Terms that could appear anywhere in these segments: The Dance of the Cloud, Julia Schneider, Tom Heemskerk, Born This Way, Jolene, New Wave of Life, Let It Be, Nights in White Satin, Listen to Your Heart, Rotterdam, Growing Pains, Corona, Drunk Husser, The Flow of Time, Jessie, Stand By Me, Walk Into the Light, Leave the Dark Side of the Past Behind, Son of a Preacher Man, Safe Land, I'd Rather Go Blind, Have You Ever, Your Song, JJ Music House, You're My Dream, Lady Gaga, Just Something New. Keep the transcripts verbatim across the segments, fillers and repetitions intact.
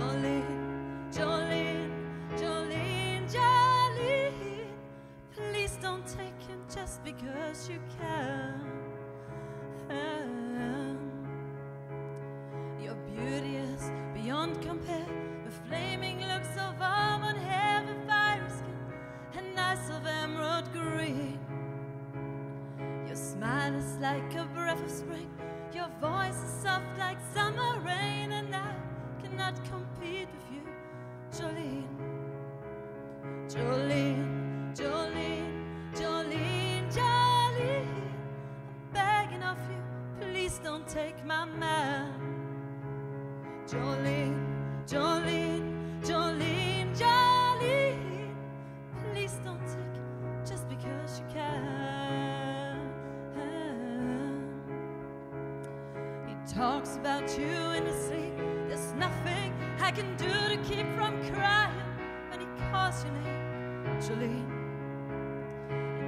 Jolene, Jolene, Jolene, Jolene. Please don't take him just because you can. Your beauty is beyond compare, with flaming looks of almond hair, with fiery skin and eyes of emerald green. Your smile is like a breath of spring, your voice is soft like summer rain, and I cannot compete with you, Jolene. Jolene, Jolene, Jolene, Jolene. I'm begging of you, please don't take my man. Jolene, Jolene, Jolene, Jolene. Please don't take it just because you can. He talks about you in his sleep. There's nothing I can do to keep from crying when he calls your name, Jolene.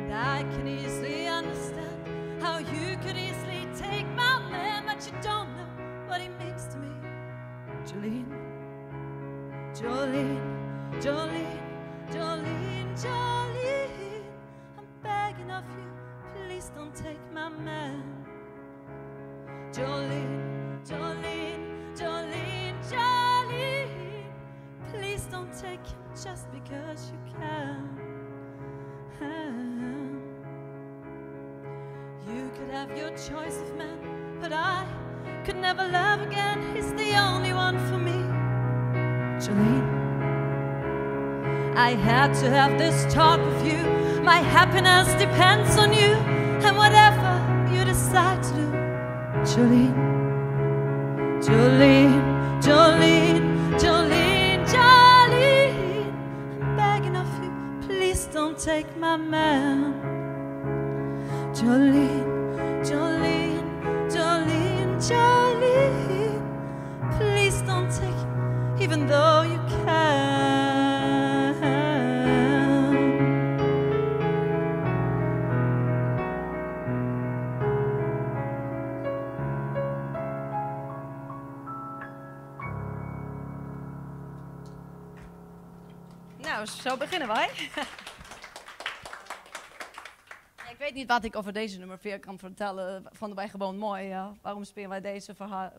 And I can easily understand how you could easily take my man, but you don't know what he means to me, Jolene. Jolene, Jolene, Jolene, Jolene. I'm begging of you, please don't take my man. Jolene, Jolene, Jolene, Jolene. Please don't take him just because you can. You could have your choice of men, but I could never love again. He's the only one for me, Jolene. I had to have this talk with you. My happiness depends on you, and whatever you decide to do, Jolene. Jolene, Jolene, Jolene, Jolene. I'm begging of you, please don't take my man. Jolene, Jolene, Jolene, Jolene. Please don't take it, even though you Zo beginnen wij. Ja, ik weet niet wat ik over deze nummer vier kan vertellen. Vonden wij gewoon mooi. Ja. Waarom spelen wij deze voor haar?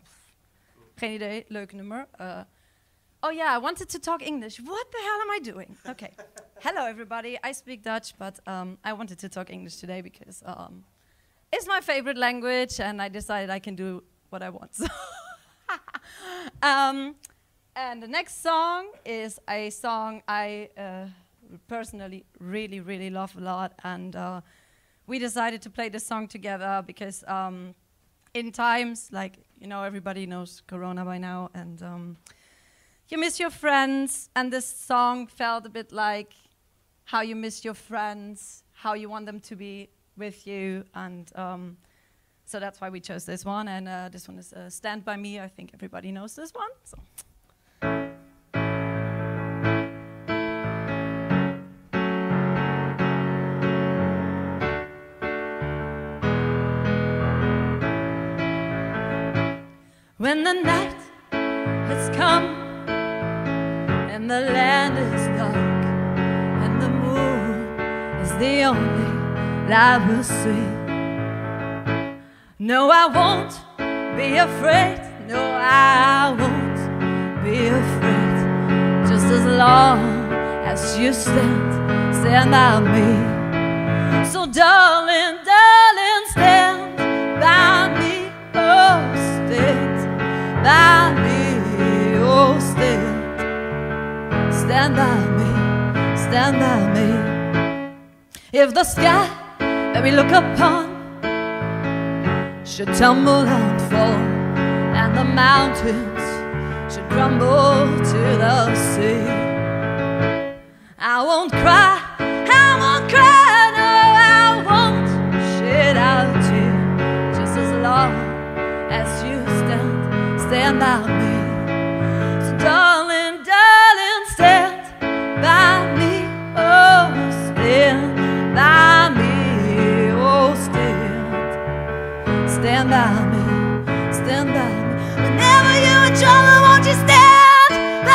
Geen idee. Leuk nummer. Uh, oh ja, yeah, I wanted to talk English. What the hell am I doing? Okay. Hello everybody. I speak Dutch, but um, I wanted to talk English today because um, it's my favorite language, and I decided I can do what I want. So um, and the next song is a song I uh, personally really, really love a lot. And uh, we decided to play this song together because um, in times, like, you know, everybody knows Corona by now, and um, you miss your friends. And this song felt a bit like how you miss your friends, how you want them to be with you. And um, so that's why we chose this one. And uh, this one is uh, Stand By Me. I think everybody knows this one. So. When the night has come and the land is dark and the moon is the only light we'll see. No, I won't be afraid. No, I won't be afraid. Just as long as you stand, stand by me. So darling, darling, stand by me. Oh, stand by me, oh stand, stand by me, stand by me. If the sky that we look upon should tumble and fall, and the mountains should crumble to the sea, I won't cry, I won't cry, no, I won't shed out tears, just as long as you stand. Stand by me. So darling, darling, stand by me. Oh, stand by me. Oh, stand. Stand by me. Stand by me. Whenever you're in trouble, won't you stand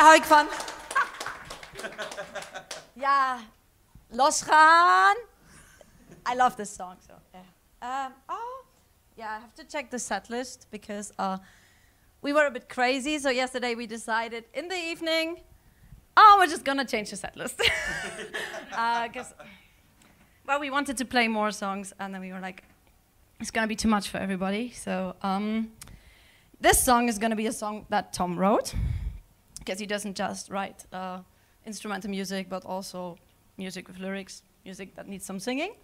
Daar hou ik van. Ja, losgaan. I love this song. So, yeah. Um, oh, yeah, I have to check the set list because uh, we were a bit crazy. So yesterday we decided in the evening, oh, we're just going to change the set list. Because, uh, well, we wanted to play more songs. And then we were like, it's going to be too much for everybody. So um, this song is going to be a song that Tom wrote. Because he doesn't just write uh, instrumental music, but also music with lyrics, music that needs some singing.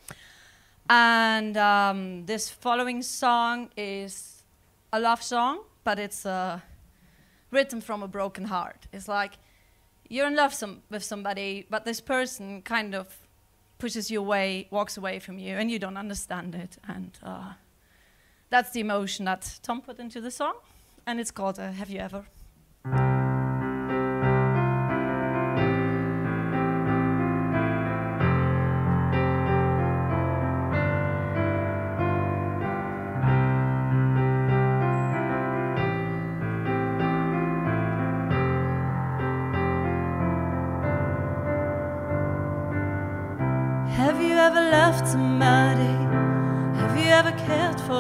And um, this following song is a love song, but it's uh, written from a broken heart. It's like you're in love some with somebody, but this person kind of pushes you away, walks away from you, and you don't understand it. And uh, that's the emotion that Tom put into the song. And it's called uh, Have You Ever?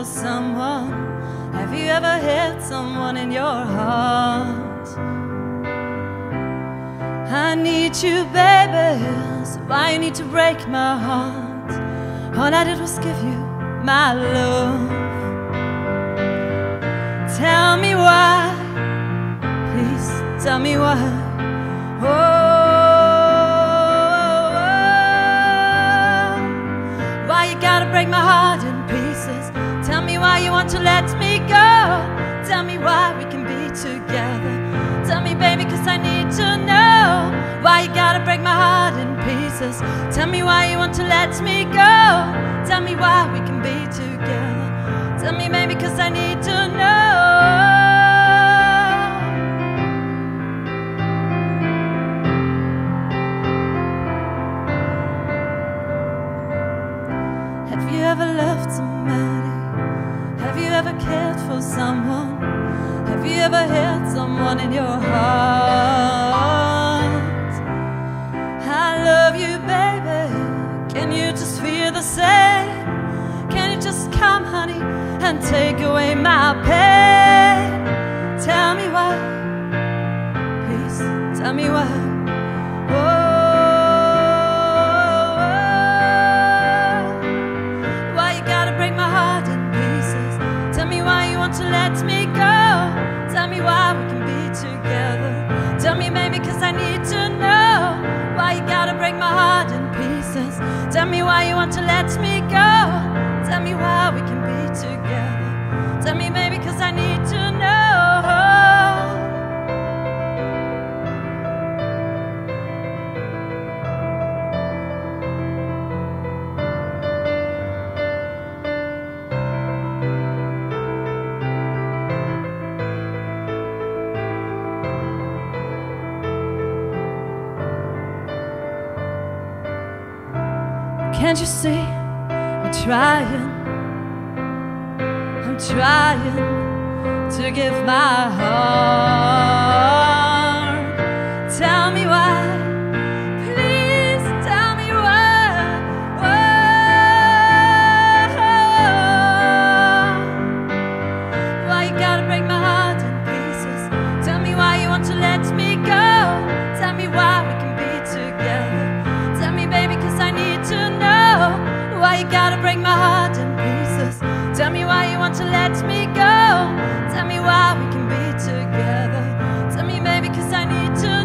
Someone, have you ever had someone in your heart? I need you, baby, so why you need to break my heart? All I did was give you my love. Tell me why, please tell me why. Oh, why you gotta break my heart in pieces? Tell me why you want to let me go. Tell me why we can be together. Tell me, baby, cause I need to know. Why you gotta break my heart in pieces. Tell me why you want to let me go. Tell me why we can be together. Tell me, baby, cause I need to know. Someone, have you ever had someone in your heart? I love you, baby. Can you just feel the same? Can you just come, honey, and take away my pain? Tell me why, please tell me why. Oh, oh, oh. Why you gotta break my heart in pieces? Tell me why you want to let me go. Tell me why we can be together. Tell me, baby, cause I need to know. Why you gotta break my heart in pieces. Tell me why you want to let me go. Tell me why we can be together. Tell me, baby, cause I need to know. Can't you see, I'm trying, I'm trying to give my heart. Tell me why, please tell me why. Whoa. Why you gotta break my heart in pieces? Tell me why you want to let me go. Tell me why we can be together. Tell me, baby, cause I need to know. Why you gotta break my heart in pieces? Tell me why you want to let me go. Tell me why we can be together. Tell me, baby, cause I need to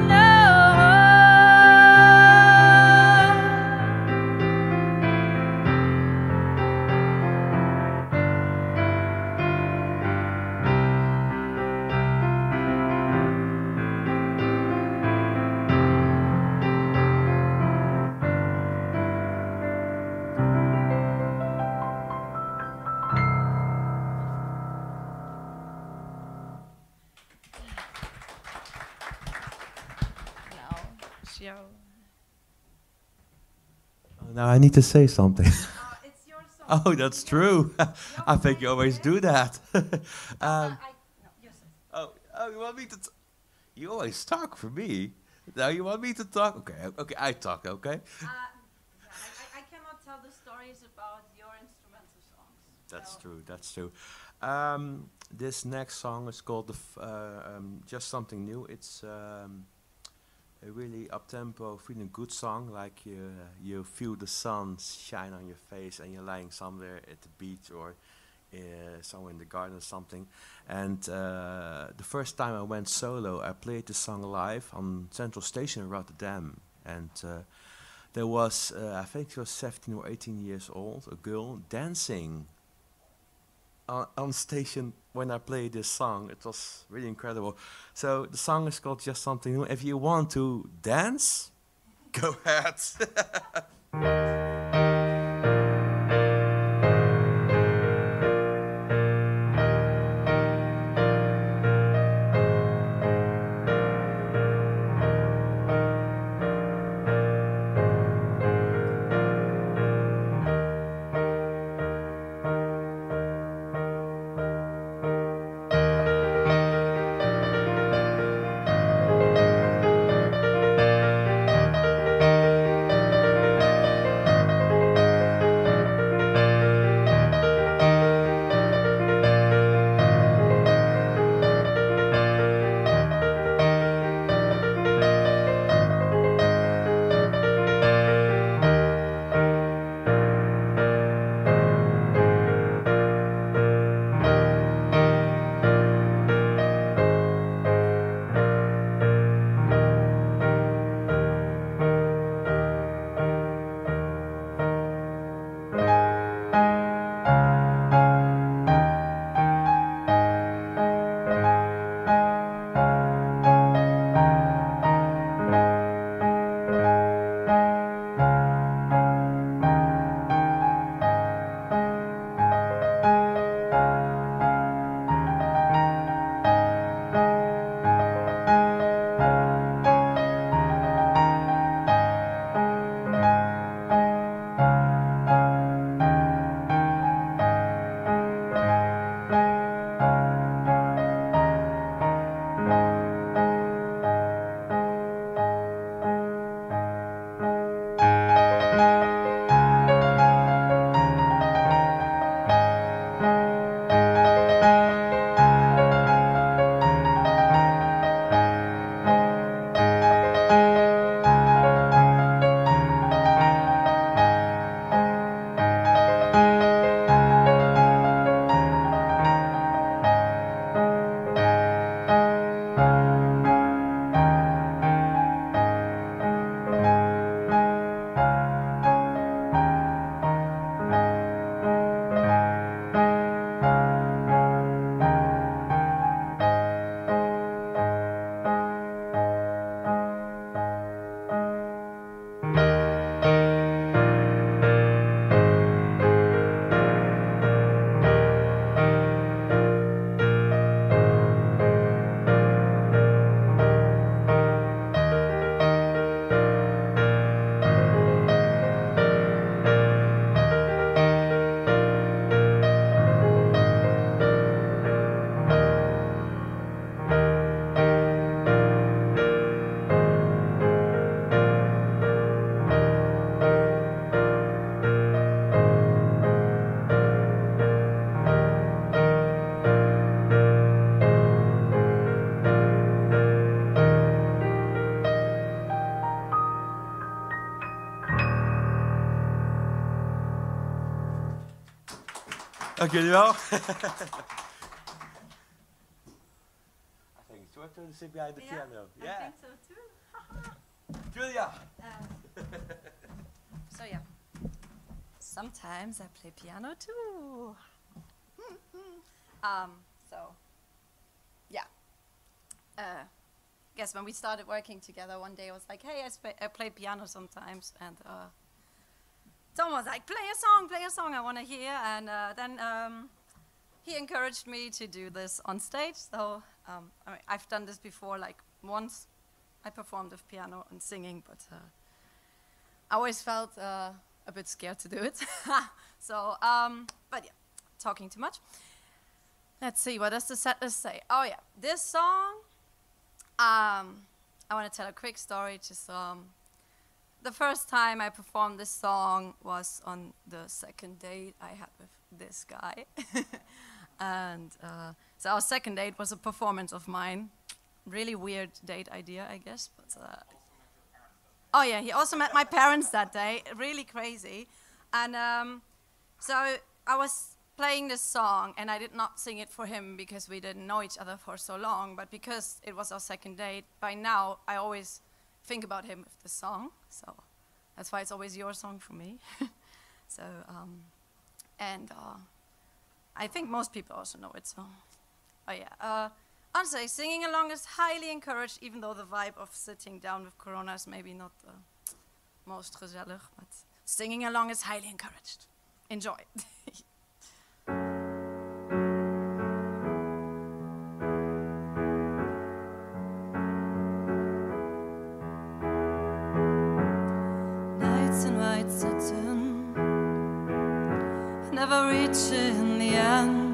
I need to say something. Uh, it's your song. Oh, that's true. I think you always do that. um, uh, I, no, oh, oh, you want me to? T You always talk for me. Now you want me to talk? Okay, okay, I talk, okay? Uh, yeah, I, I cannot tell the stories about your instrumental songs. That's so true, that's true. Um, this next song is called the f uh, um, Just Something New. It's um, a really up-tempo, feeling good song, like you, uh, you feel the sun shine on your face and you're lying somewhere at the beach or Uh, somewhere in the garden or something. And uh, the first time I went solo, I played this song live on Central Station in Rotterdam, and uh, there was uh, I think she was seventeen or eighteen years old, a girl dancing on, on station when I played this song. It was really incredible. So the song is called Just Something New. If you want to dance, go ahead. Dank jullie wel. I think it's your turn to sit behind the yeah, piano. I yeah. think so too. Julia. Uh, so yeah. Sometimes I play piano too. um. So. Yeah. Uh, I guess when we started working together one day, I was like, "Hey, I, I play piano sometimes," and. Uh, Someone was like, play a song, play a song I want to hear. And uh, then um, he encouraged me to do this on stage. So um, I mean, I've done this before, like once I performed with piano and singing, but uh, I always felt uh, a bit scared to do it. so, um, but yeah, talking too much. Let's see, what does the set list say? Oh yeah, this song Um, I want to tell a quick story. Just um, the first time I performed this song was on the second date I had with this guy. And uh, so our second date was a performance of mine. Really weird date idea, I guess. But, uh, oh yeah, he also met my parents that day. Really crazy. And um, so I was playing this song, and I did not sing it for him because we didn't know each other for so long, but because it was our second date, by now I always think about him with the song, so that's why it's always your song for me. So, um, and uh, I think most people also know it, so, oh yeah. Uh, honestly, singing along is highly encouraged, even though the vibe of sitting down with Corona is maybe not the most gezellig, but singing along is highly encouraged. Enjoy. Nights in white satin, never reaching the end.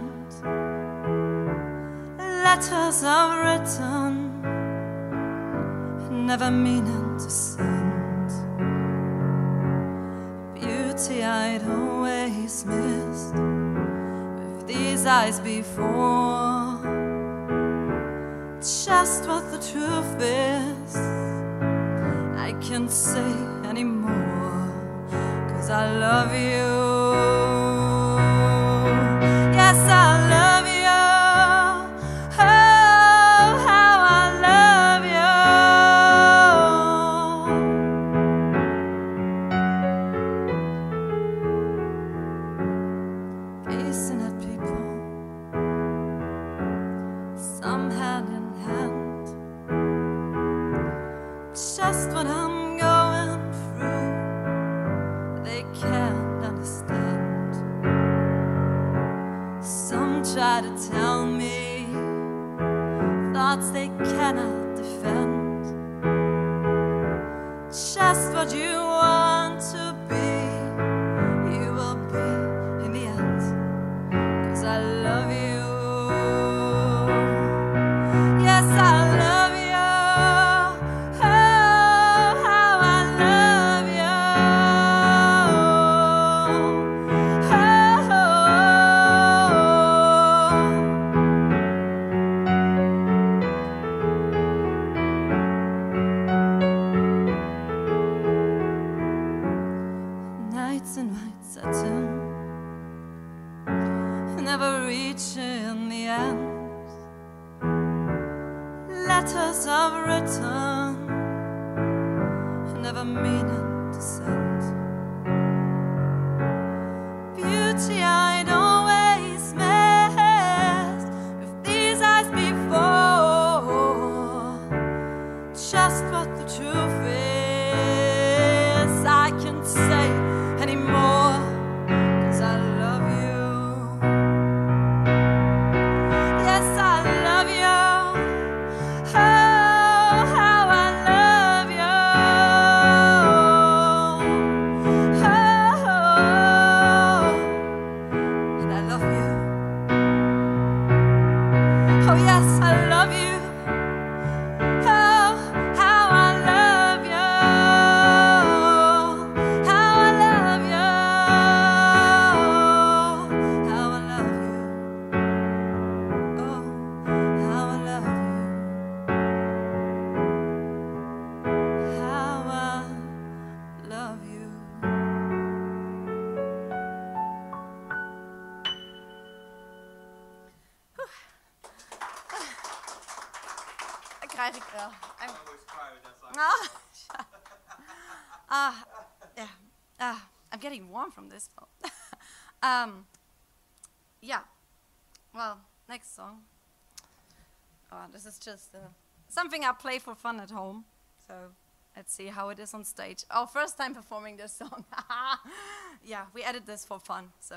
Letters I've written, never meaning to send. Beauty I'd always missed with these eyes before. Just what the truth is, I can't say anymore, 'cause I love you. Yes, I love you. From this film. um, yeah, well, next song. Oh, this is just uh, something I play for fun at home, so let's see how it is on stage. Oh, first time performing this song. Yeah, we added this for fun, so.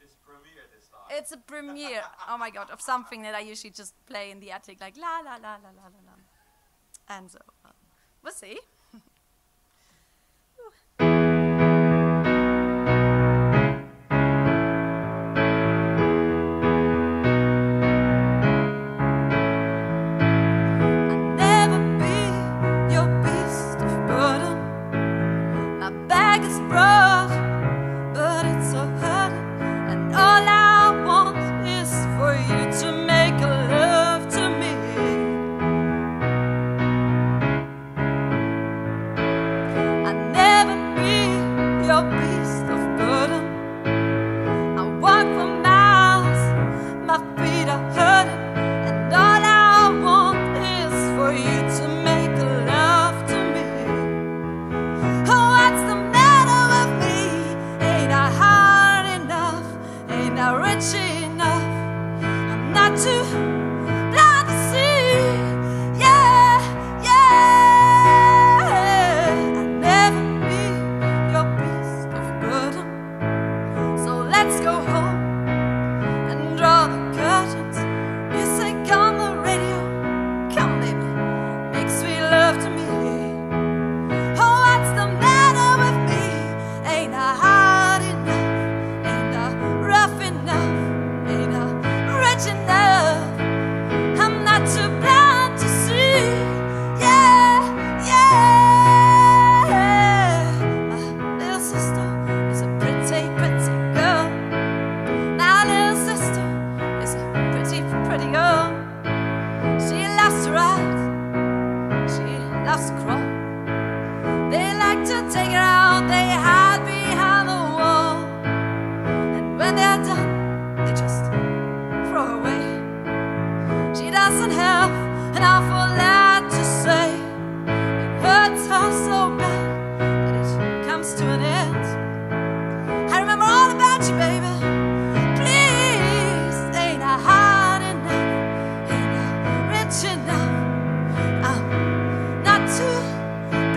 It's a premiere this time. It's a premiere, oh my god, of something that I usually just play in the attic, like la la la la la la la. And so, uh, we'll see. I not rich enough, I'm not too blind to see. Yeah, yeah, I'll never be your beast of burden. So let's go home and draw the curtains. Music on the radio, come baby, make sweet love to me. Oh, what's the matter with me? Ain't I hard enough? Ain't I rough enough? Ain't I rich enough? I'm not too blind to see. Yeah, yeah. My little sister is a pretty, pretty girl. My little sister is a pretty, pretty girl. She loves to ride, she loves to crawl. They like to take it out, they hide behind the wall. And when they're done, they just throw her away. She doesn't have an awful lot to say. It hurts her so bad that it comes to an end. I remember all about you, baby. Please, ain't I hard enough? Ain't I rich enough? I'm not too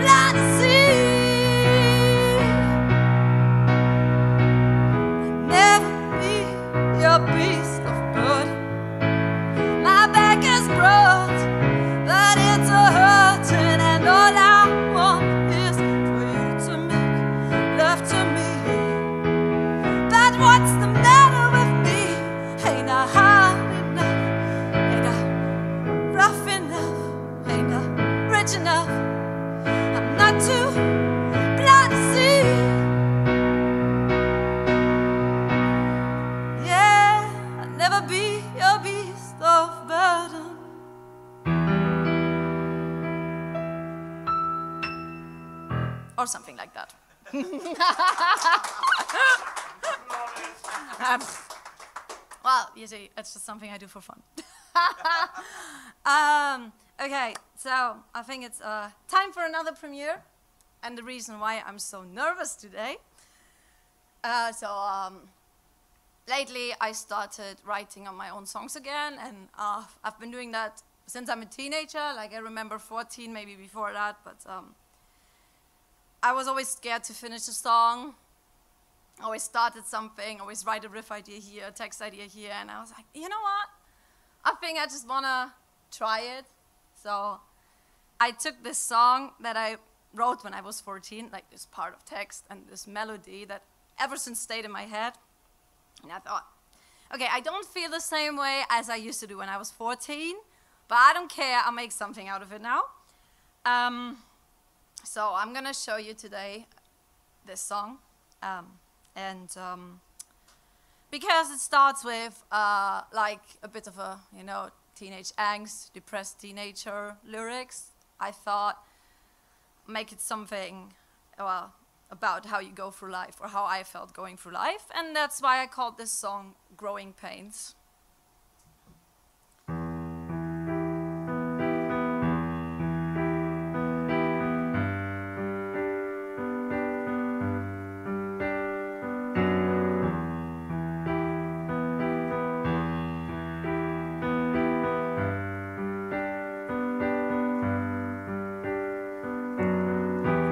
blind to see. Never be your beast of burden. My back is broad, but it's a hurting, and all I want is for you to make love to me. But what's the matter with me? Ain't I hard enough? Ain't I rough enough? Ain't I rich enough? I'm not too blind to see. Yeah, I'll never be your beast of burden. Or something like that. Um, well, you see, it's just something I do for fun. um, okay, so I think it's uh, time for another premiere. And the reason why I'm so nervous today. Uh, so, um, lately I started writing on my own songs again, and uh, I've been doing that since I'm a teenager. Like I remember fourteen, maybe before that, but um, I was always scared to finish a song. Always started something, always write a riff idea here, a text idea here, and I was like, you know what? I think I just wanna try it. So I took this song that I wrote when I was fourteen, like this part of text and this melody that ever since stayed in my head. And I thought, okay, I don't feel the same way as I used to do when I was fourteen, but I don't care, I'll make something out of it now. Um, so I'm gonna show you today this song. Um, and um, because it starts with uh, like a bit of a, you know, teenage angst, depressed teenager lyrics, I thought make it something, well, about how you go through life, or how I felt going through life, and that's why I called this song Growing Pains.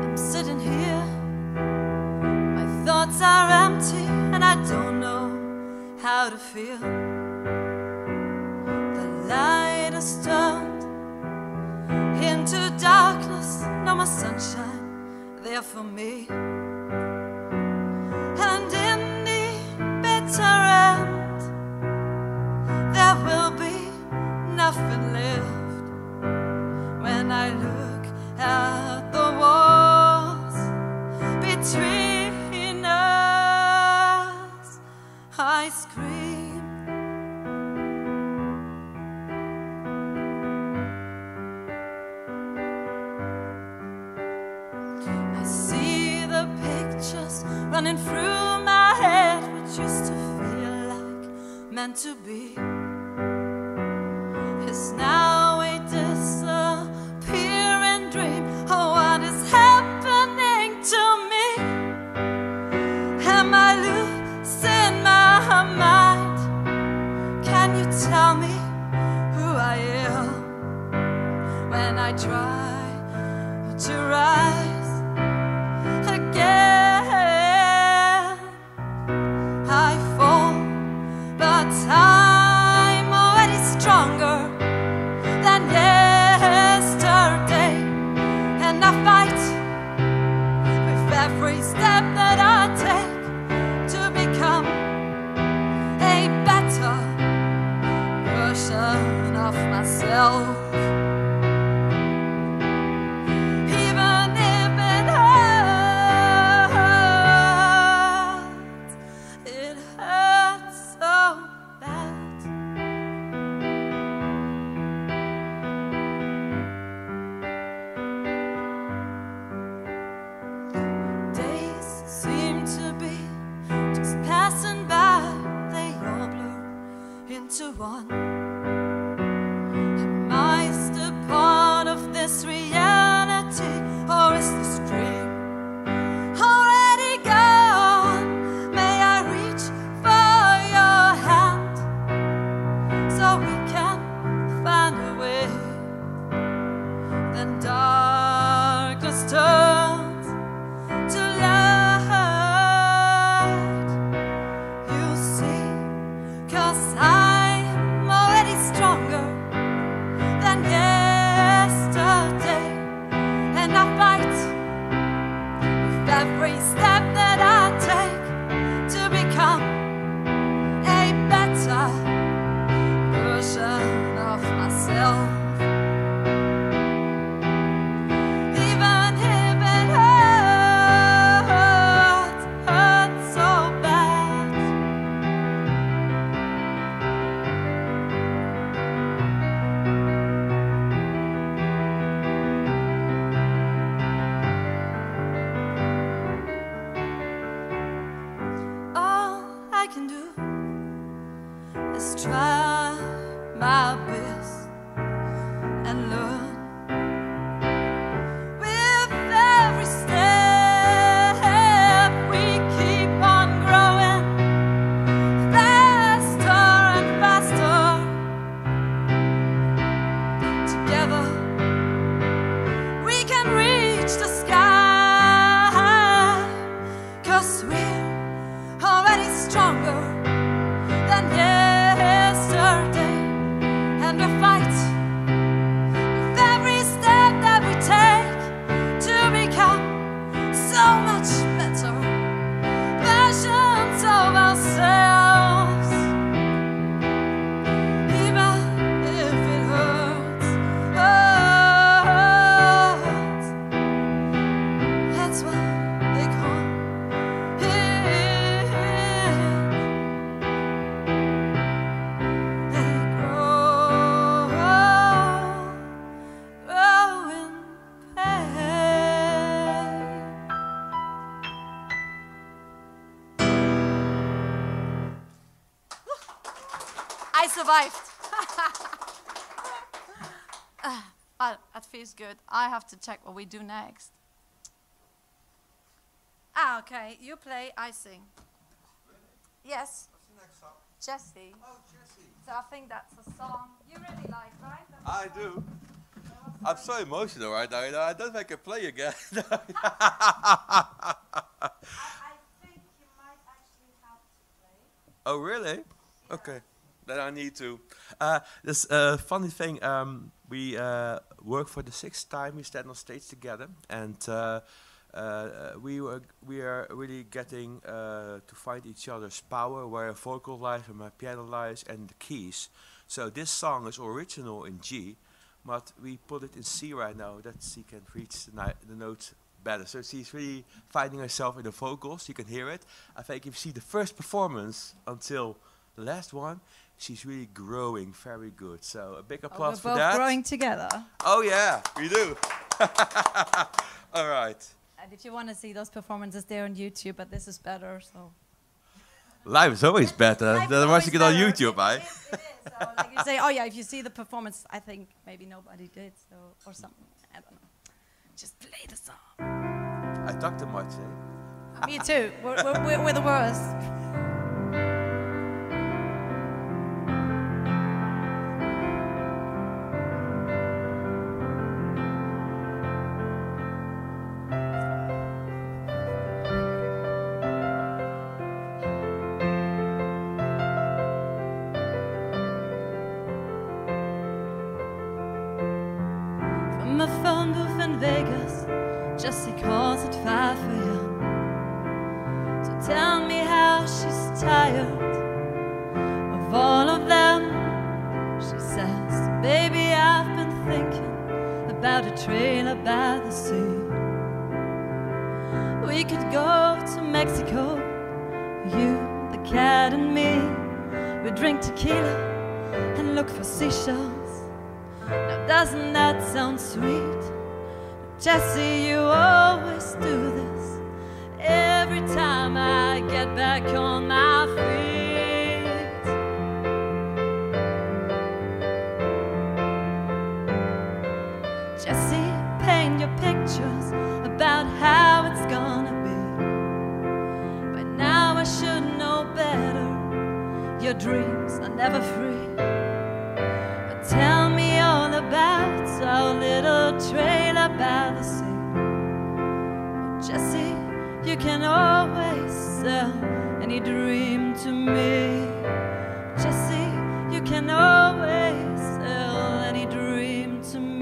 I'm sitting here, my thoughts are empty, and I don't know how to feel. The light has turned into darkness, no more sunshine there for me. And in the bitter end, there will be nothing left when I look at the walls between us. I scream, I see the pictures running through my head, which used to feel like meant to be. Is now a disappearing dream. Oh, what is happening to me? Am I losing my mind? time already stronger than yesterday, and I fight with every step that I take to become a better version of myself. Good. I have to check what we do next. Ah, okay. You play, I sing. Really? Yes. What's the next song? Jessie. Oh, Jessie. So I think that's a song you really like, right? I do. I'm so emotional right now. You know, I don't think I can play again. I, I think you might actually have to play. Oh, really? Yeah. Okay. That I need to. Uh, this uh, funny thing, um, we uh, work for the sixth time, we stand on stage together, and uh, uh, we, were, we are really getting uh, to find each other's power, where a vocal lies, and my piano lies, and the keys. So this song is original in G, but we put it in C right now, that she can reach the, the notes better. So she's really finding herself in the vocals, you can hear it. I think if you see the first performance until the last one, she's really growing very good. So a big applause oh, for that. We're both growing together. Oh yeah, we do. All right. And if you want to see those performances, they're on YouTube, but this is better, so. Live is always better. Otherwise you get on YouTube, right? It is, it is. So like you say, oh yeah, if you see the performance, I think maybe nobody did, so, or something, I don't know. Just play the song. I talk too much, eh? Me too, we're, we're, we're, we're the worst. Vegas. Jessie calls at five a m to tell me how she's tired of all of them. She says, baby, I've been thinking about a trailer by the sea. We could go to Mexico, you, the cat, and me. We'd drink tequila and look for seashells. Now doesn't that sound sweet? Jessie, you always do this every time I get back on my feet. Jessie, paint your pictures about how it's gonna be. By now I should know better. Your dreams are never free. But tell me all about our little trailer by the sea. Oh, Jessie, you can always sell any dream to me. Jessie, you can always sell any dream to me.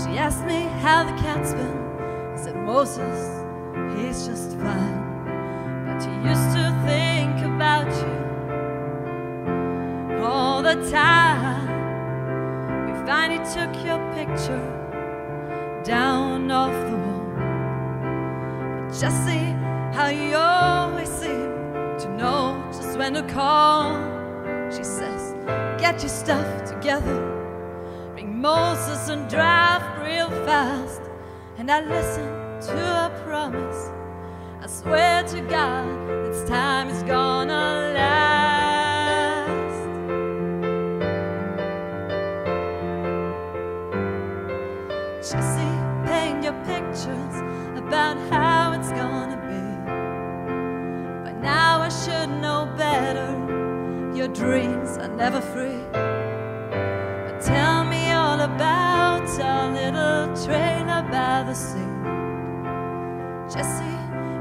She asked me how the cat's been. I said, Moses, he's just fine. But he used to think about you all the time. We finally took your picture down off the wall. But Jessie, how you always seem to know just when to call. She says, get your stuff together, Moses, and drive real fast. And I listen to her promise. I swear to God, this time is gonna last. Jessie, paint your pictures about how it's gonna be. By now I should know better. Your dreams are never free. But tell me about our little trailer by the sea. Jessie,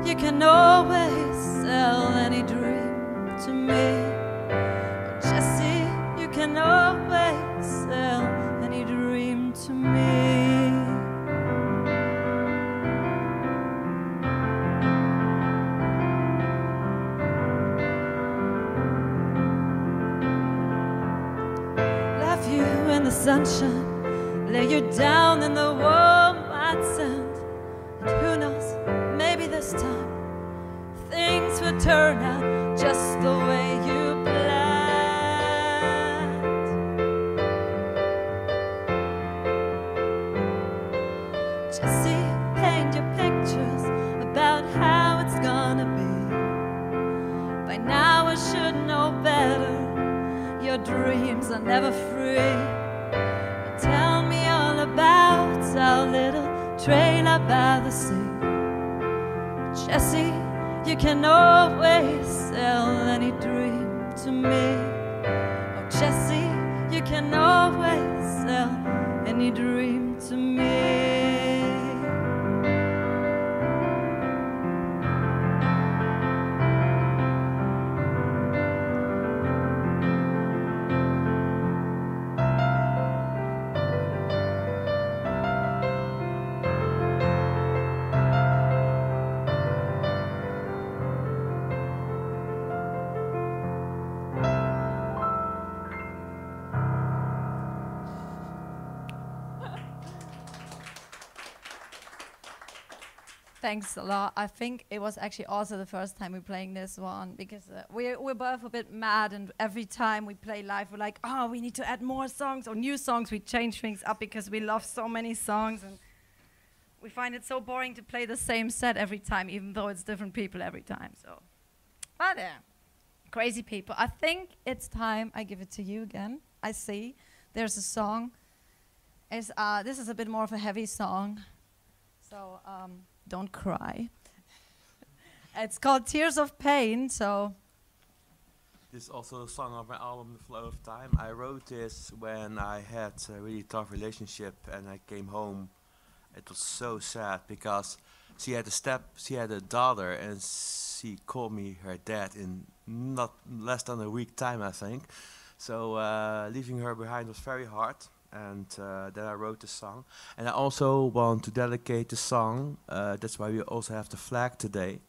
you can always sell any dream to me. Jessie, you can always sell any dream to me. Love you in the sunshine, lay you down in the warm white sand. And who knows, maybe this time things will turn out just the way you planned. Jessie, paint your pictures about how it's gonna be. By now I should know better. Your dreams are never free. Tell me all about our little trailer by the sea. Jessie, you can always sell any dream to me. Oh, Jessie, you can always sell any dream to me. Thanks a lot. I think it was actually also the first time we're playing this one, because uh, we're, we're both a bit mad, and every time we play live we're like, oh, we need to add more songs or new songs. We change things up because we love so many songs, and we find it so boring to play the same set every time, even though it's different people every time. So, but uh, crazy people. I think it's time I give it to you again. I see there's a song. It's, uh, this is a bit more of a heavy song. So. Um, Don't cry. It's called Tears of Pain, so. This is also a song of my album, The Flow of Time. I wrote this when I had a really tough relationship, and I came home It was so sad because she had a step, she had a daughter, and she called me her dad in not less than a week time, I think. So uh, leaving her behind was very hard. And uh, then I wrote the song. And I also want to dedicate the song. Uh, that's why we also have the flag today,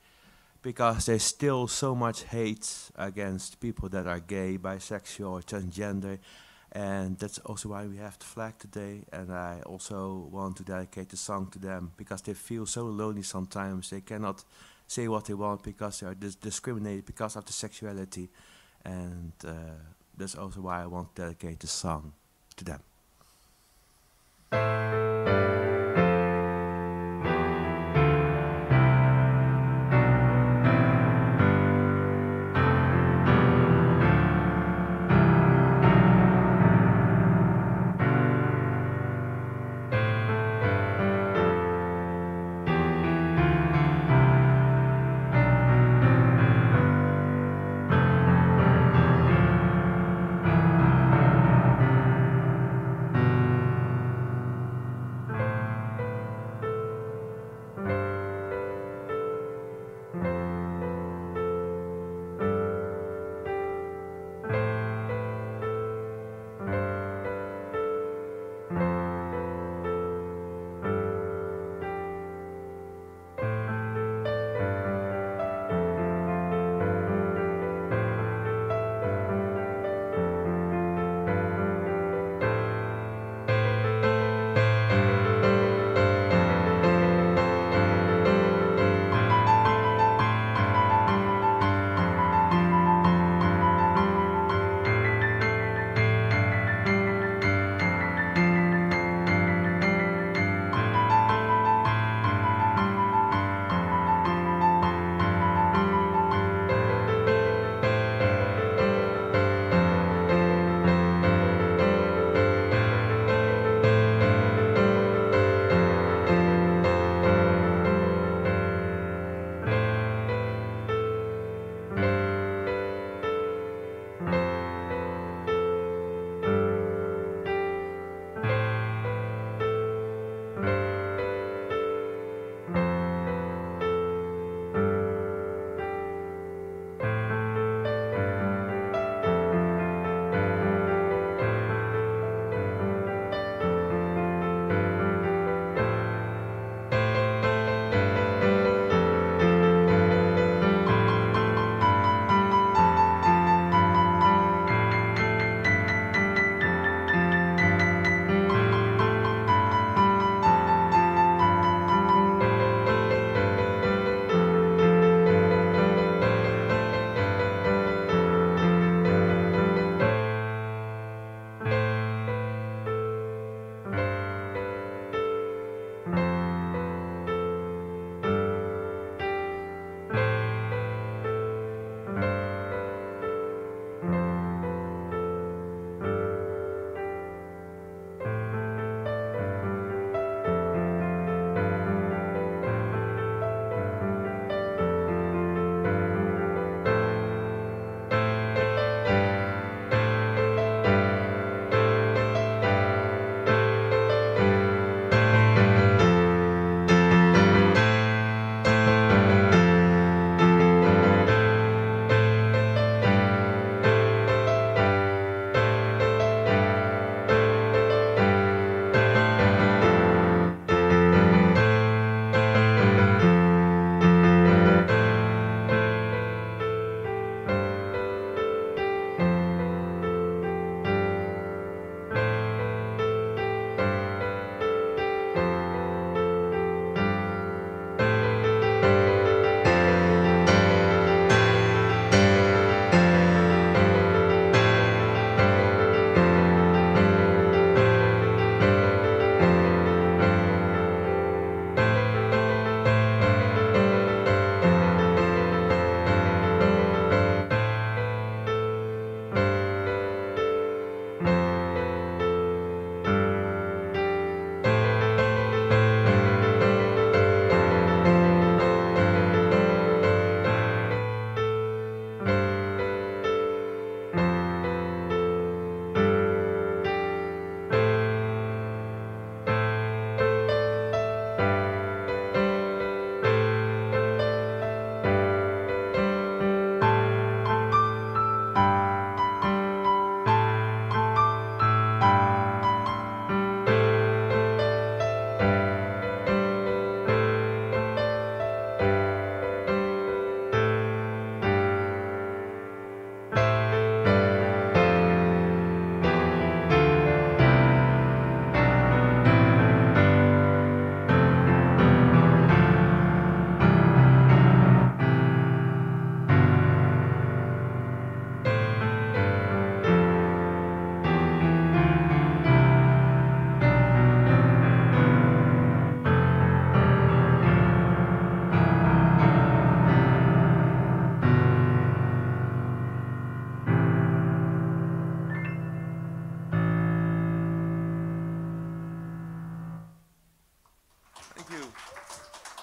because there's still so much hate against people that are gay, bisexual, or transgender. And that's also why we have the flag today. And I also want to dedicate the song to them, because they feel so lonely sometimes. They cannot say what they want because they are dis discriminated because of the sexuality. And uh, that's also why I want to dedicate the song to them.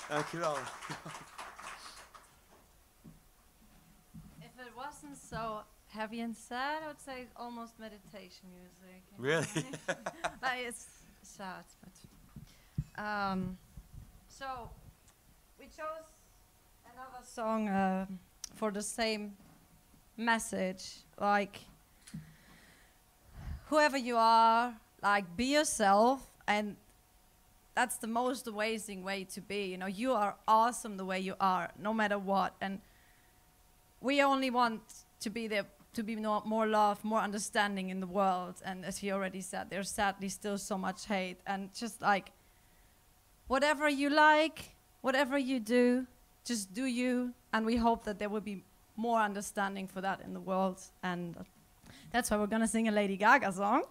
Dankjewel. If it wasn't so heavy and sad, I would say it's almost meditation music. Really? Like it's sad, but um, so we chose another song uh, for the same message, like whoever you are, like be yourself, and that's the most amazing way to be. You know, you are awesome the way you are, no matter what. And we only want to be there, to be no, more love, more understanding in the world. And as he already said, there's sadly still so much hate. And just like, whatever you like, whatever you do, just do you. And we hope that there will be more understanding for that in the world. And uh, that's why we're gonna sing a Lady Gaga song.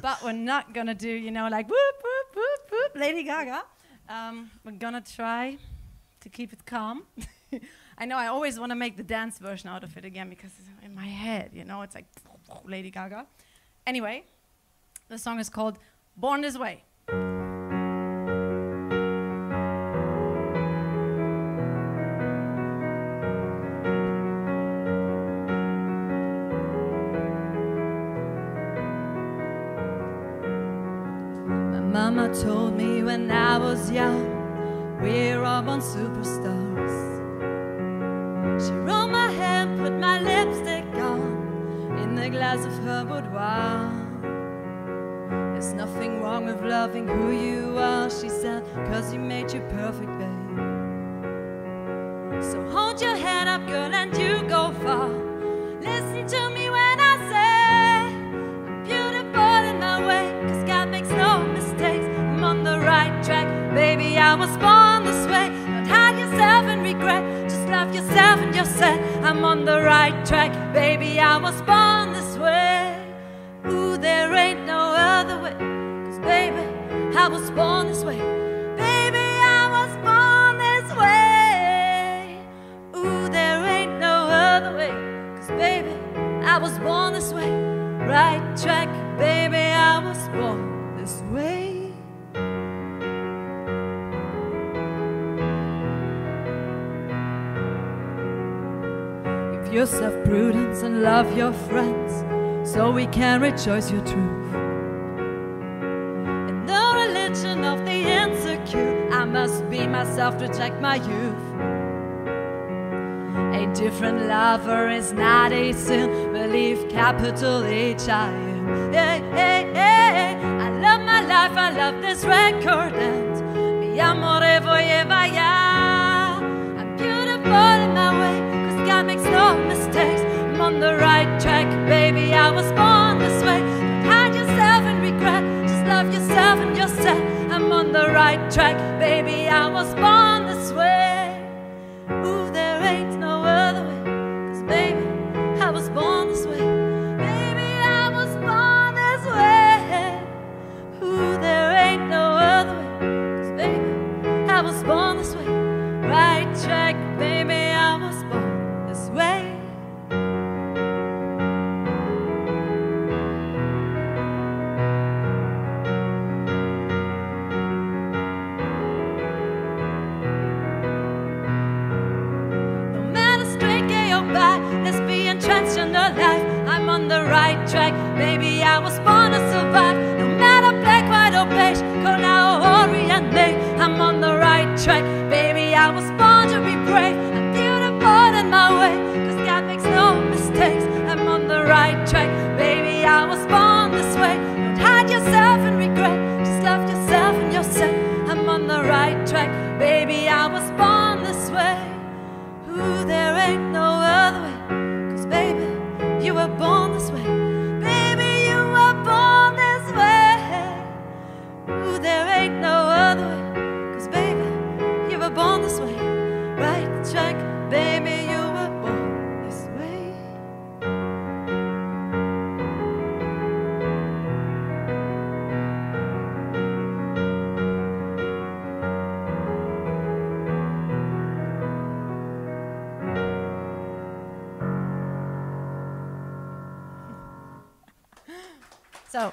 But we're not gonna do, you know, like whoop, whoop, whoop, whoop, Lady Gaga. Um, we're gonna try to keep it calm. I know I always wanna make the dance version out of it again because it's in my head, you know, it's like Lady Gaga. Anyway, the song is called Born This Way. Mama told me when I was young, we're all born superstars. She rolled my hair, put my lipstick on, in the glass of her boudoir. There's nothing wrong with loving who you are, she said, cause you made you perfect, babe. So hold your head up, girl, and you go far. Listen to me when I say, I'm beautiful in my way, cause God makes no mistakes. I'm on the right track, baby, I was born this way. Don't hide yourself in regret, just love yourself and you're set. I'm on the right track, baby, I was born this way. Ooh, there ain't no other way, cause baby, I was born this way. Baby, I was born this way. Ooh, there ain't no other way, cause baby, I was born this way. Right track, baby, I was born this way. Give yourself prudence and love your friends, so we can rejoice your truth. In the religion of the insecure, I must be myself to check my youth. A different lover is not a sin, believe capital H I M. Hey, hey, hey. I love my life, I love this record, and mi amore voy vaya. I'm beautiful in my way, God makes no mistakes. I'm on the right track, baby, I was born this way. Don't hide yourself in regret, just love yourself and you're set. I'm on the right track, baby, I was born this way. Ooh, there ain't no other way, cause baby, I was born this way. Baby, I was born this way. Ooh, there ain't no other way, cause baby, I was born this way. Right track, baby, I was born way. No matter straight, gay or bi, lesbian, transgender life, I'm on the right track, baby, I was born to survive. No matter black, white or beige, Kola or Orient, babe, I'm on the right track, baby, I was born to be brave. My way, cause God makes no mistakes. I'm on the right track, baby, I was born this way. Don't hide yourself in regret, just love yourself and you're set. I'm on the right track, baby, I was born this way. Ooh, there ain't no other way, cause baby, you were born this way. Baby, you were born this way. Ooh, there ain't no other way, cause baby, you were born this way. Right track, baby, you were born this way. So,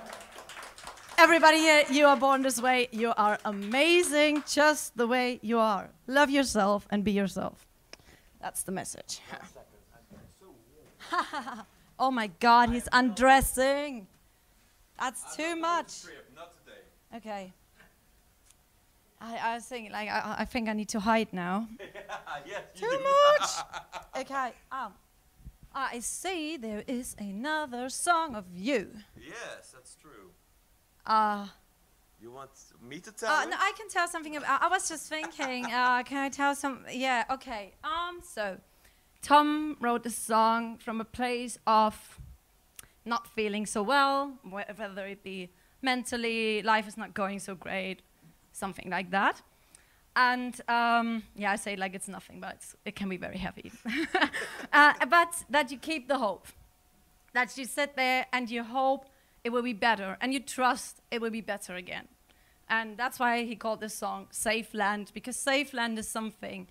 Everybody here, you are born this way. You are amazing just the way you are. Love yourself and be yourself. That's the message. Oh my God, he's undressing. That's too much. Okay. I, I think like I, I think I need to hide now. Yes, too much. Okay. Um, I see there is another song of you. Yes, that's true. Uh, you want me to tell? Uh, no, I can tell something about. I was just thinking. Uh, can I tell some? Yeah. Okay. Um. So, Tom wrote a song from a place of not feeling so well, whether it be mentally, life is not going so great, something like that. And um, yeah, I say like it's nothing, but it's, it can be very heavy. uh, but that you keep the hope, that you sit there and you hope it will be better, and you trust it will be better again. And that's why he called this song Safe Land, because safe land is something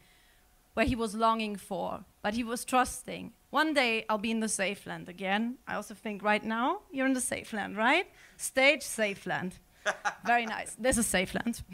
where he was longing for, but he was trusting. One day I'll be in the safe land again. I also think right now you're in the safe land, right? Stage safe land. Very nice. This is Safe Land. Safe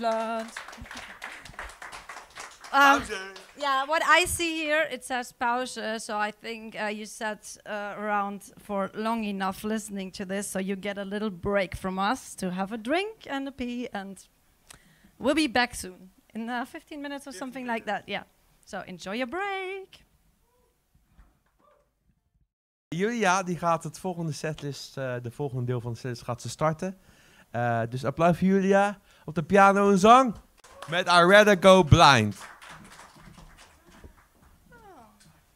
Land. Um, yeah, what I see here, it says pause, so I think uh, you sat uh, around for long enough listening to this, so you get a little break from us to have a drink and a pee, and we'll be back soon, in uh, fifteen minutes or something minutes. like that, yeah. So enjoy your break. Julia, die gaat het volgende setlist, uh, de volgende deel van de setlist gaat ze starten. Uh, dus applaus voor Julia. Op de piano en zang met I'd Rather Go Blind. Oh.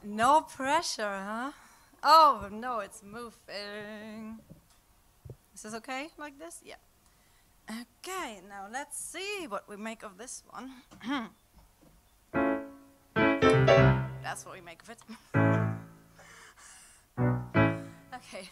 No pressure, huh? Oh, no, it's moving. Is this okay like this? Yeah. Okay, now let's see what we make of this one. That's what we make of it. Okay.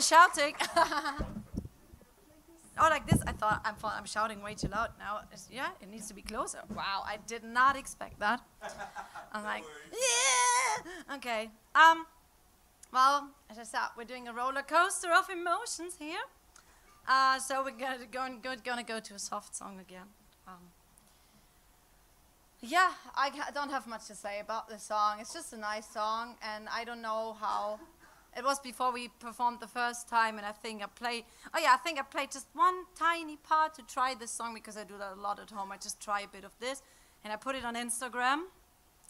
Shouting. Oh, like this. I thought I'm, I'm shouting way too loud now. It's, yeah, it needs to be closer. Wow, I did not expect that. I'm no like, worries. Yeah. Okay. Um, well, as I said, we're doing a roller coaster of emotions here. Uh, so we're gonna, going, going, gonna go to a soft song again. Um, yeah, I don't have much to say about the song. It's just a nice song, and I don't know how. It was before we performed the first time, and I think I played, oh yeah, I think I played just one tiny part to try this song, because I do that a lot at home. I just try a bit of this, and I put it on Instagram,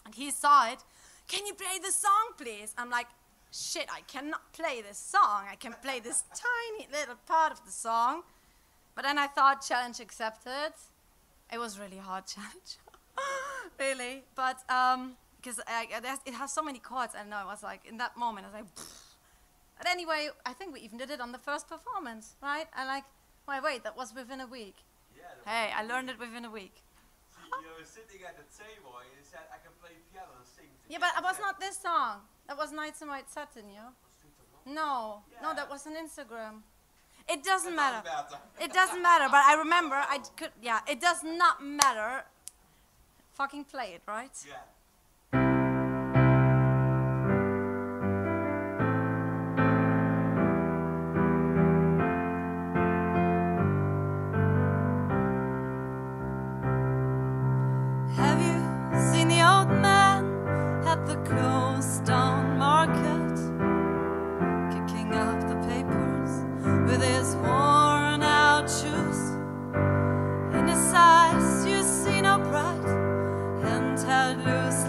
and he saw it. Can you play this song, please? I'm like, shit, I cannot play this song. I can play this tiny little part of the song. But then I thought, challenge accepted. It was really hard challenge, really. But, um, because it has so many chords, I don't know, I was like, in that moment, I was like, pfft. But anyway, I think we even did it on the first performance, right? I like, wait, wait, that was within a week. Yeah, hey, I learned it within a week. See, you were sitting at the table and you said, I can play piano and sing. Yeah, but it was not this song. That was Nights in White Satin, you know? No, yeah. No, that was on Instagram. It doesn't matter. matter. It doesn't matter, but I remember I could, yeah, it does not matter. Fucking play it, right? Yeah. Loose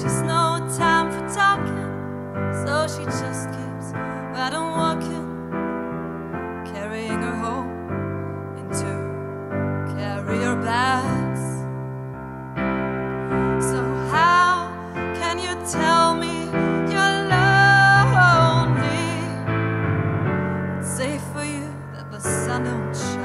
She's no time for talking, so she just keeps right on walking, carrying her home in two carrier bags. So how can you tell me you're lonely? It's safe for you that the sun don't shine.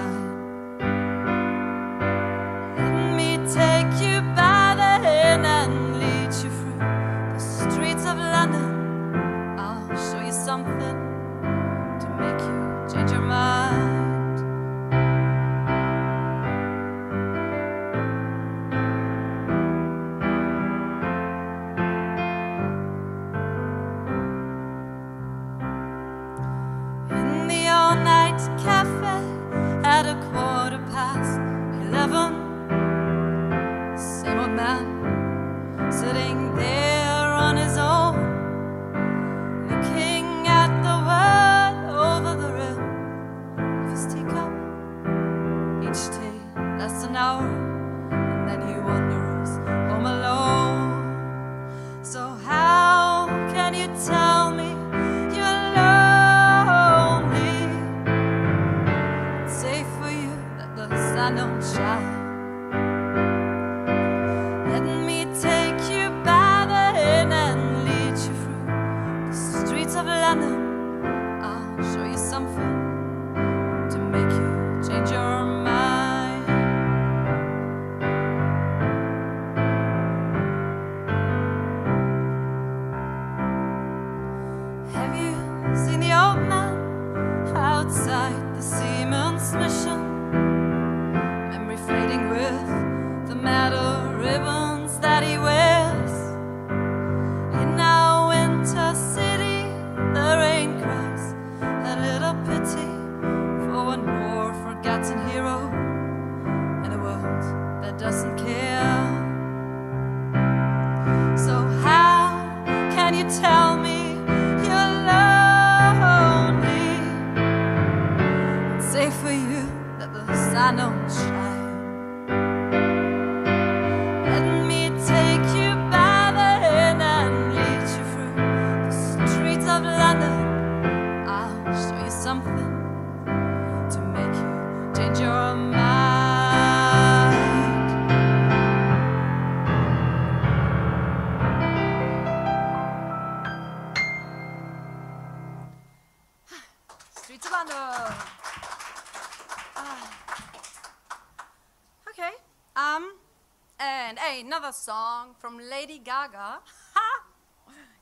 Another song from Lady Gaga. Ha!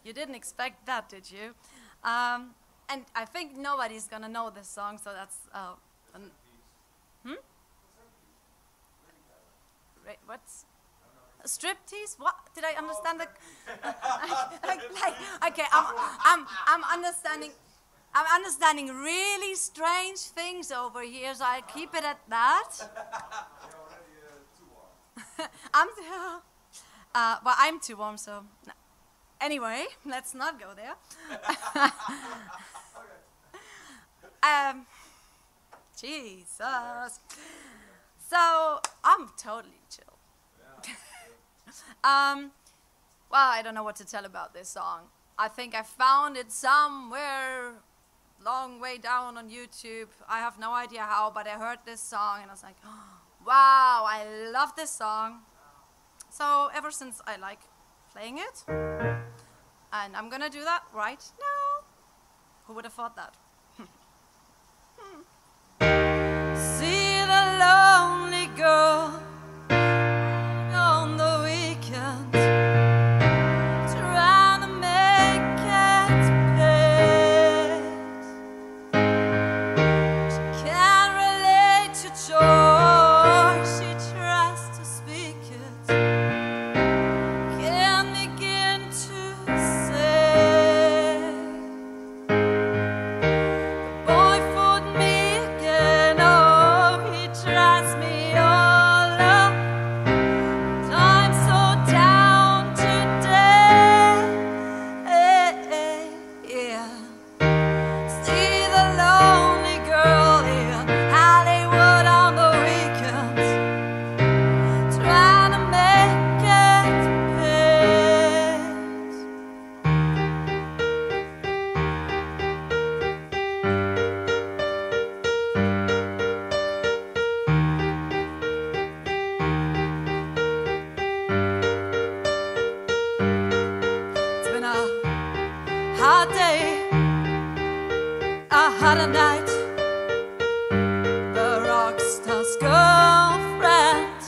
You didn't expect that, did you? Um, and I think nobody's gonna know this song, so that's... Uh, an, hmm? Right, what's... Striptease? What? Did I understand the... like, like, okay, I'm, I'm, I'm understanding... I'm understanding really strange things over here, so I'll keep it at that. I'm uh, uh, well, I'm too warm, so no. Anyway, let's not go there. um, Jesus. So I'm totally chill. um, well, I don't know what to tell about this song. I think I found it somewhere long way down on YouTube. I have no idea how, but I heard this song and I was like, oh, wow, I love this song. So ever since I like playing it, and I'm gonna do that right now. Who would have thought that? See the lonely girl on the weekend. out at night, the rock star's girlfriend.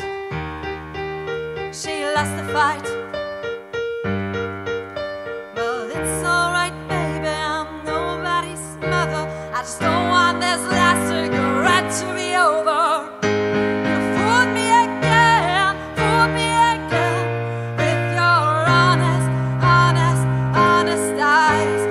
She lost the fight. Well, it's alright, baby, I'm nobody's mother. I just don't want this last cigarette to be over. You fooled me again, fooled me again, with your honest, honest, honest eyes.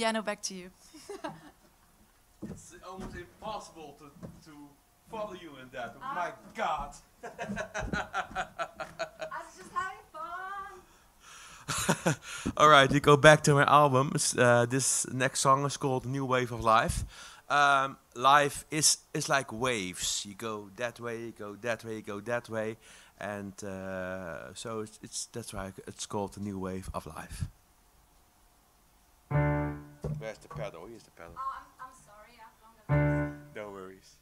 Piano back to you. It's almost impossible to, to follow you in that. Oh, uh, my God. I was just having fun. All right, you go back to my album. Uh, this next song is called New Wave of Life. Um, life is, is like waves. You go that way, you go that way, you go that way. And uh, so it's, it's, that's why it's called New Wave of Life. Where's the pedal? Here's the pedal. Oh, I'm, I'm sorry. I have long. No worries.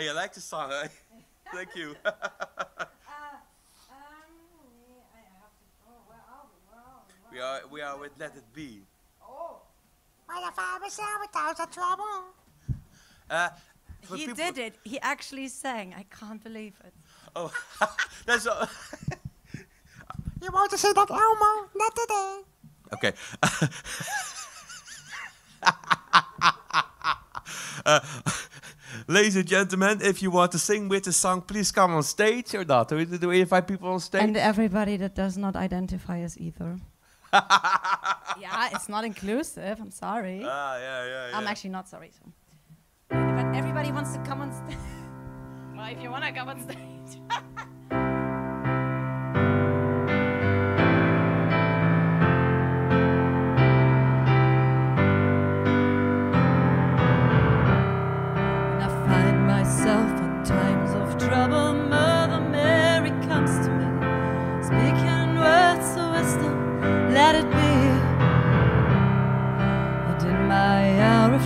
Hey, I like the song. Eh? Thank you. uh, um, I have to, oh, where are we? Where are we? We are, we are with Let It Be. Oh. What if I was there without a trouble? Uh, he did it. He actually sang. I can't believe it. Oh, that's all. You want to see that, Elmo? Not today. Okay. uh, Ladies and gentlemen, if you want to sing with the song, please come on stage or not. Do we invite people on stage? And everybody that does not identify as either. Yeah, it's not inclusive. I'm sorry. Ah, yeah, yeah, yeah. I'm actually not sorry. So. But everybody wants to come on stage. Well, if you want to come on stage.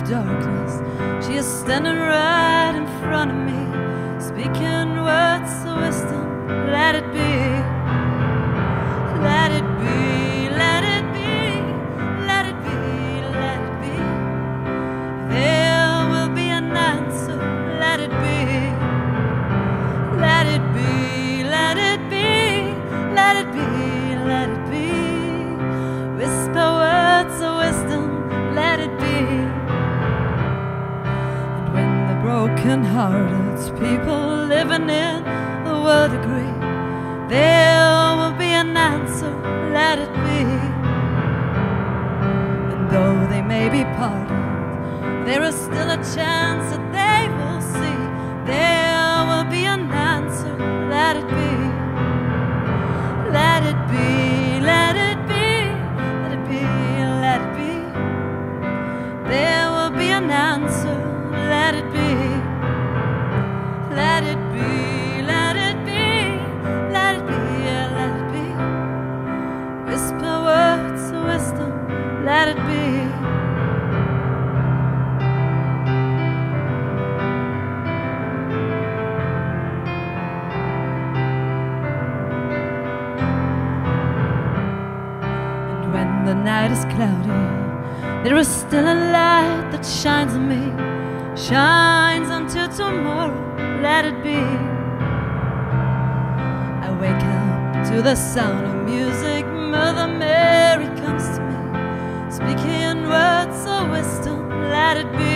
Darkness, she is standing right in front of me, speaking words of wisdom. Let it be, let it be, let it be, let it be, let it be. There will be an answer. Let it be, let it be, let it be, let it be, let it be. Whisper words of wisdom. Let it be. Broken-hearted people living in the world agree, there will be an answer. Let it be. And though they may be parted, there is still a chance that they will see. There will be an answer. Let it be. Let it be. Let it be. Let it be. Let it be. There will be an answer. Let it be, let it be, let it be, let it be, let it be. Whisper words of wisdom, let it be. And when the night is cloudy, there is still a light that shines on me. Shines until tomorrow, let it be. I wake up to the sound of music. Mother Mary comes to me, speaking words of wisdom. Let it be,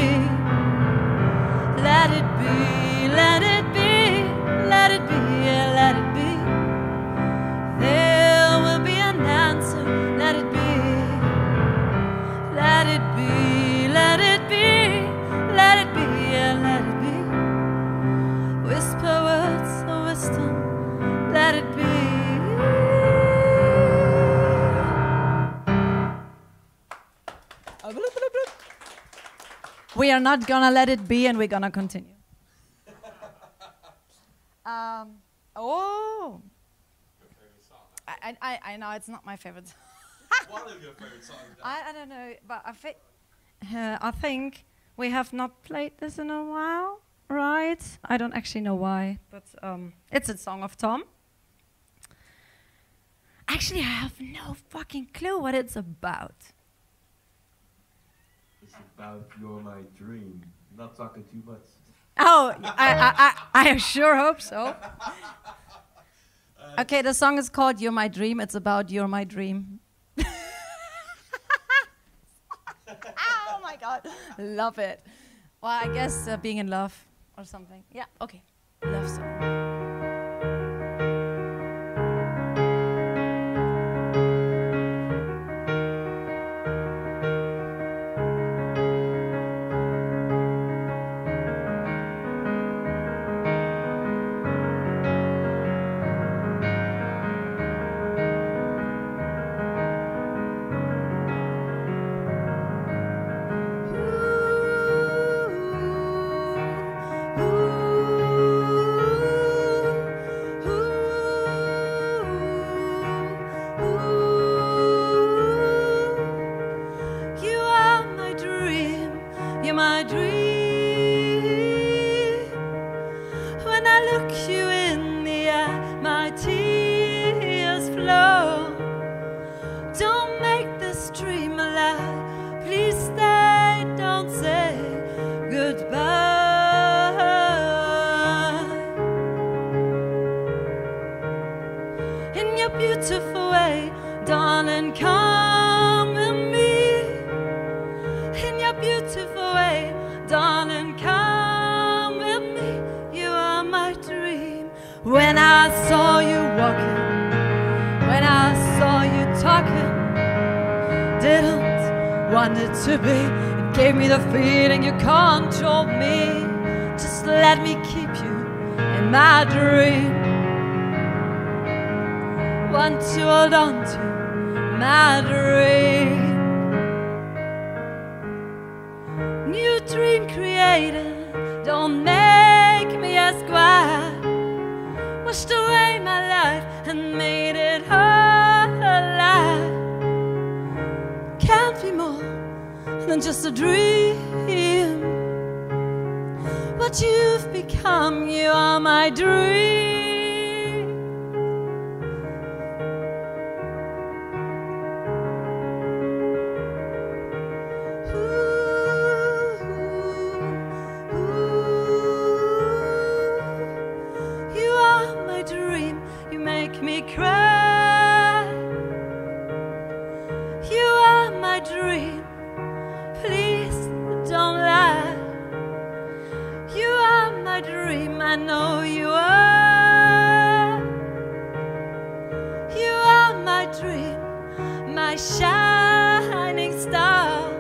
let it be, let it be, let it be, let it be. There will be an answer. Let it be, let it be, let it be. Let it be, let it be. Whisper words of wisdom. Let it be. We are not gonna let it be, and we're gonna continue. um, oh. Your favorite song? I, I, I know it's not my favorite song. One of your favorite songs. I, I don't know, but I, fi uh, I think. We have not played this in a while, right? I don't actually know why, but um, it's a song of Tom. Actually, I have no fucking clue what it's about. It's about You're My Dream. I'm not talking too much. Oh, I, I, I, I sure hope so. Uh, okay, the song is called You're My Dream. It's about You're My Dream. God, love it. Well, I guess uh, being in love or something. Yeah, okay. Love song. Ooh. When I saw you walking, when I saw you talking, didn't want it to be. It gave me the feeling you controlled me. Just let me keep you in my dream. Want to hold on to my dream. New dream creator, don't make me ask why. Washed away my life and made it all alive. Can't be more than just a dream. What you've become, you are my dream. Ooh, ooh, you are my dream, you make me cry. You are my dream, please don't lie. You are my dream, I know you are. You are my dream, my shining star.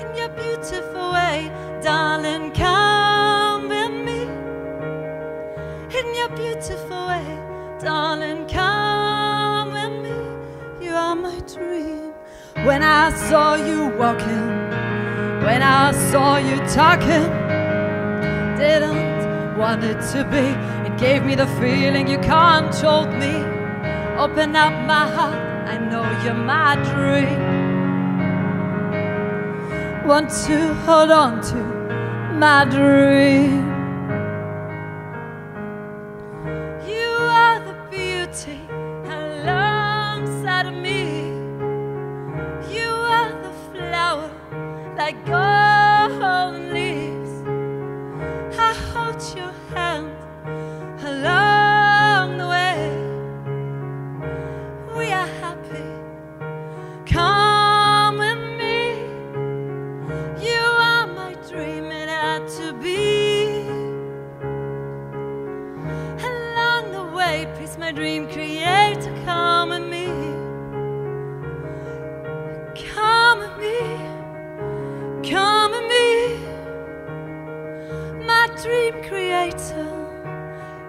In your beautiful way, darling, come with me. In your beautiful way, darling, come with me. You are my dream. When I saw you walking, when I saw you talking, didn't want it to be. It gave me the feeling you controlled me. Open up my heart, I know you're my dream. Want to hold on to my dream. You are the beauty alongside of me. You are the flower that golden leaves. I hold your hand along the way. We are happy. Come with me. You are my dream, it had to be. Along the way, please, my dream creator, come with me. Come with me. Come with me. My dream creator,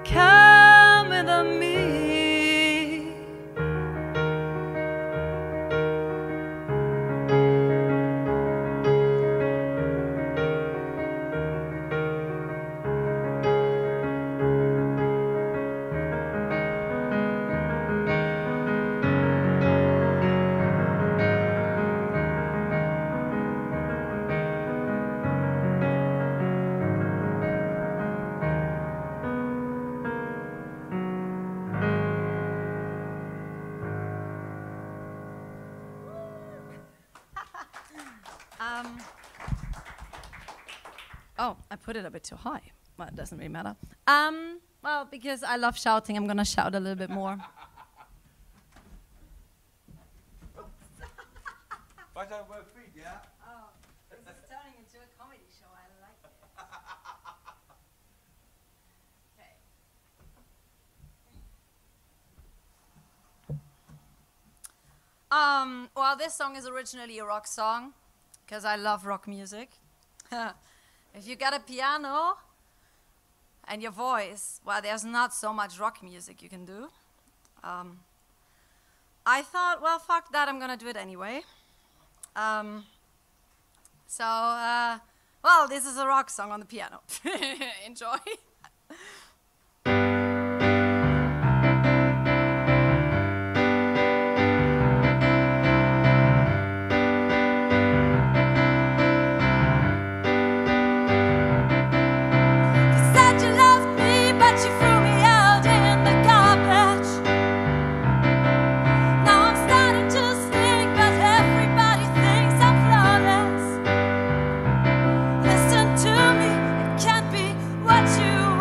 come with me. Put it a bit too high, but it doesn't really matter. Um, well, because I love shouting, I'm gonna shout a little bit more. But I work feet, yeah? Oh, this is turning into a comedy show, I like it. Okay. Um, well, this song is originally a rock song, because I love rock music. If you got a piano and your voice, well, there's not so much rock music you can do. Um, I thought, well, fuck that, I'm gonna do it anyway. Um, so, uh, well, this is a rock song on the piano. Enjoy. What you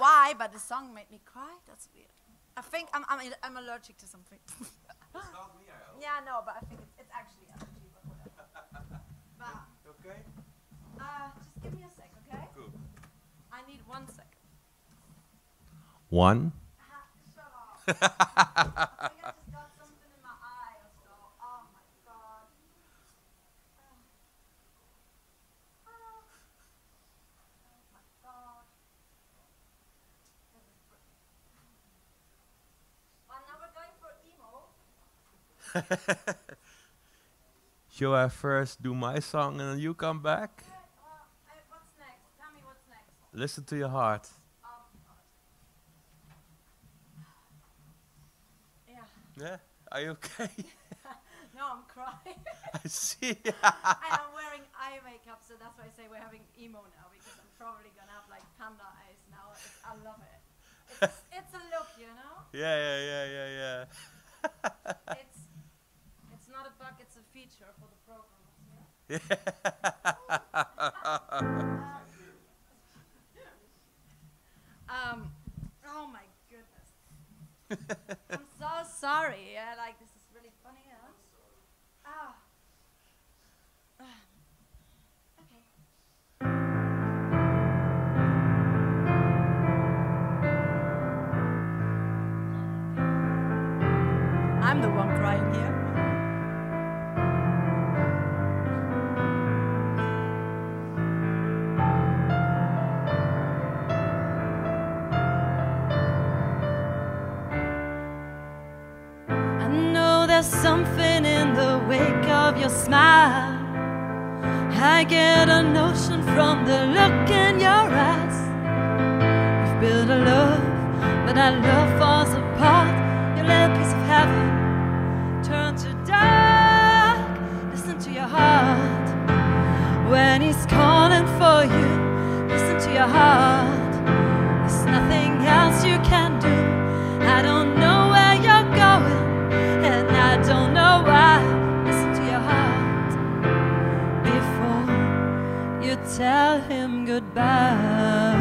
why, but the song made me cry. That's weird. I think I'm, I'm, I'm allergic to something. It's not me, I hope. Yeah, no, but I think it's, it's actually allergy, but whatever. But, okay? Uh, just give me a sec, okay? Cool. I need one second. One? Shut up. I think I just got something in my eye or so. Oh, my God. Oh, oh my God. Well, now we're going for emo. Shall I first do my song and then you come back? Yeah, well, uh, what's next? Tell me what's next. Listen to Your Heart. Yeah, are you okay? No, I'm crying. I see. And I'm wearing eye makeup, so that's why I say we're having emo now, because I'm probably gonna have like panda eyes now. It's, I love it. It's, it's a look, you know. Yeah, yeah, yeah, yeah, yeah. it's it's not a bug; it's a feature for the program. Yeah. um, oh my goodness. Sorry, yeah, like this is really funny, huh? Ah. Uh. Okay. I'm the one crying here. Something in the wake of your smile, I get a notion from the look in your eyes. We've built a love, but our love falls apart. Your little piece of heaven turns to dark. Listen to your heart. When he's calling for you, listen to your heart. There's nothing else you can do. I don't know where you're going, I don't know why. Listen to your heart before you tell him goodbye.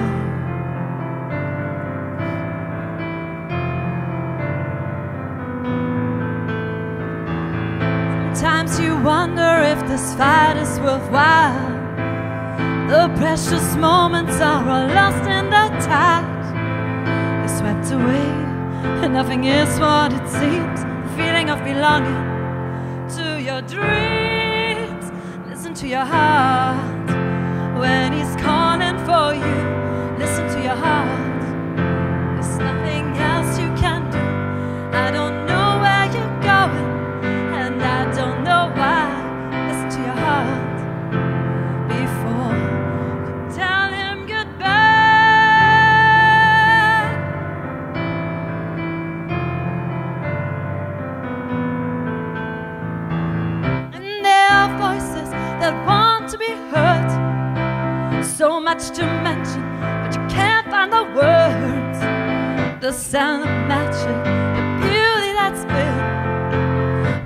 Sometimes you wonder if this fight is worthwhile. The precious moments are all lost in the tide. They're swept away, and nothing is what it seems. Feeling of belonging to your dreams. Listen to your heart. When he's calling for you, listen to your heart. There's nothing else you can do. I don't know where you're going, and I don't know why. Listen to your heart before you tell him goodbye. That want to be heard, so much to mention, but you can't find the words. The sound of magic, the beauty that's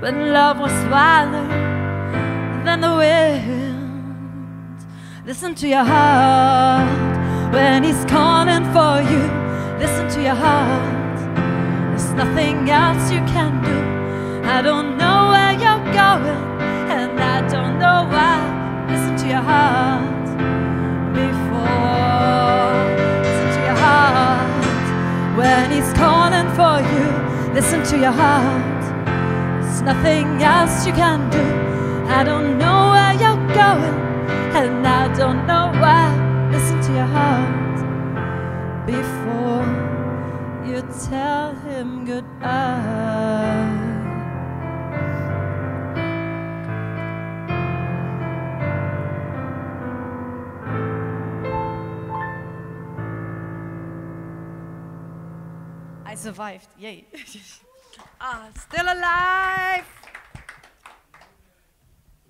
been when love was wilder than the wind. Listen to your heart when he's calling for you. Listen to your heart. There's nothing else you can do. I don't know where you're going, and I don't know why. Listen to your heart before. Listen to your heart when he's calling for you. Listen to your heart. There's nothing else you can do. I don't know where you're going, and I don't know why. Listen to your heart before you tell him goodbye. I survived, yay. Ah, still alive!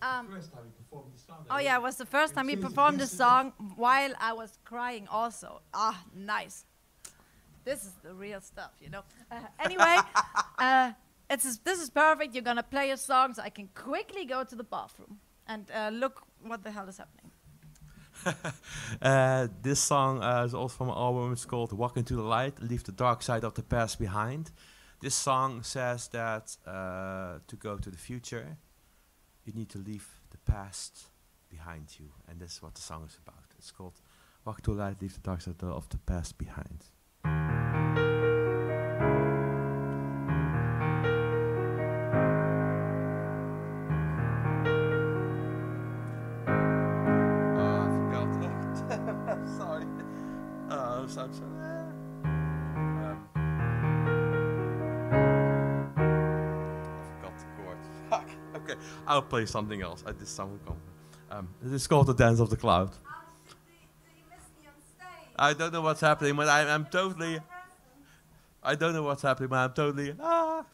Um, first time he performed the song, oh yeah, it was the first time he performed the song while I was crying also. Ah, nice. This is the real stuff, you know. Uh, anyway, uh, it's, this is perfect. You're gonna play a song so I can quickly go to the bathroom and uh, look what the hell is happening. uh, this song uh, is also from an album. It's called Walk Into the Light, Leave the Dark Side of the Past Behind. This song says that uh, to go to the future, you need to leave the past behind you. And that's what the song is about. It's called Walk Into the Light, Leave the Dark Side of the Past Behind. I'll play something else. I just sound will come. Um, it's called The Dance of the Cloud. How did you miss me on stage? I don't know what's happening, but I, I'm totally. I don't know what's happening, but I'm totally. Ah.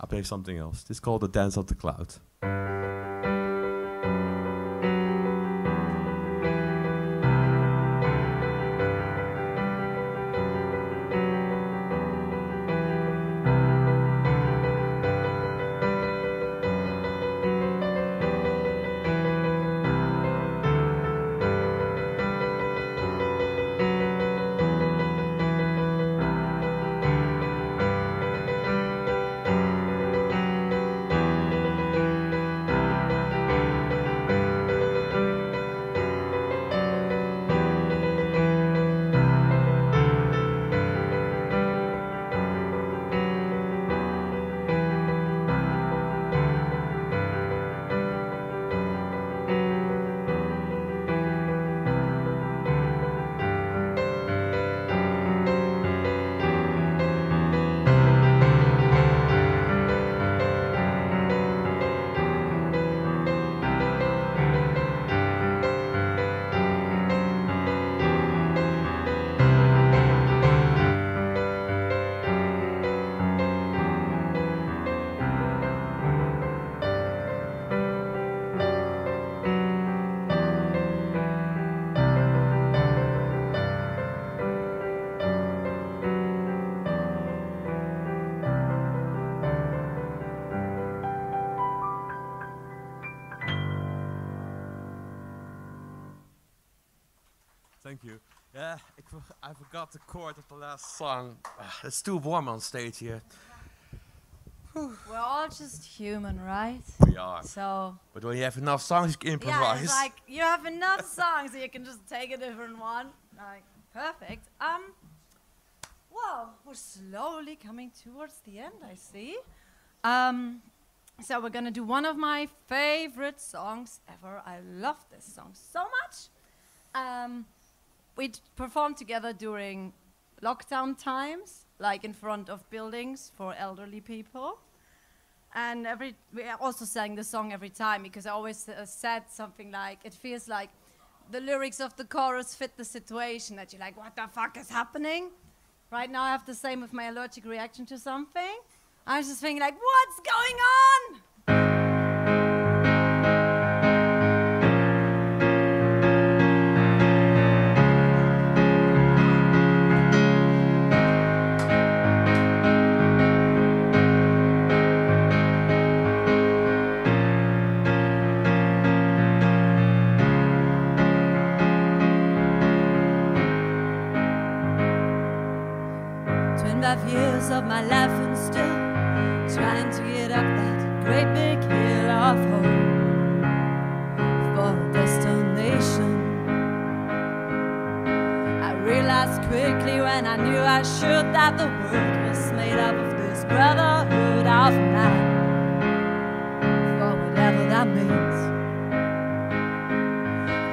I'll play something else. It's called The Dance of the Cloud. Yeah, I forgot the chord of the last song. It's too warm on stage here. We're all just human, right? We are. So. But when you have enough songs, you can improvise. Yeah, it's like you have enough songs, so you can just take a different one. Like perfect. Um. Well, we're slowly coming towards the end, I see. Um. So we're gonna do one of my favorite songs ever. I love this song so much. Um. We performed together during lockdown times, like in front of buildings for elderly people. And every, we also sang the song every time because I always uh, said something like, it feels like the lyrics of the chorus fit the situation, that you're like, what the fuck is happening? Right now I have the same with my allergic reaction to something. I was just thinking like, what's going on? Years of my life and still trying to get up that great big hill of hope for a destination. I realized quickly when I knew I should that the world was made up of this brotherhood of mine, for whatever that means.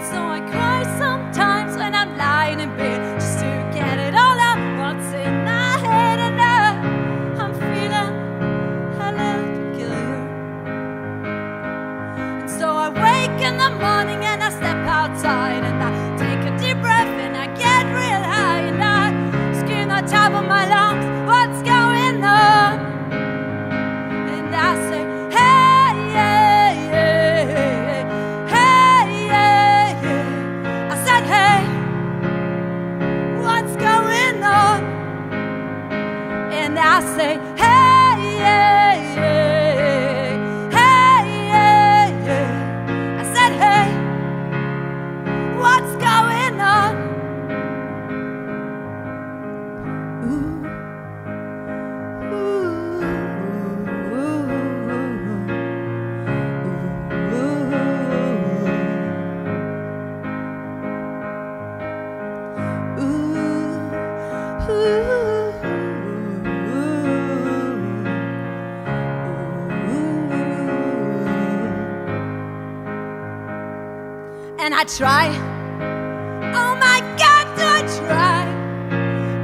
So I cry sometimes when I'm lying in bed just to get it all out what's in my head, and now I'm feeling hella peculiar. And so I wake in the morning and I step outside and I take a deep breath and I get real high and I scream on top of my lungs, what's going on? And I say, hey, yeah, yeah, hey, yeah, yeah. I said, hey, what's going on? And I say, hey, yeah, yeah, hey, yeah, yeah. I said, hey, And I try, oh my God, do I try?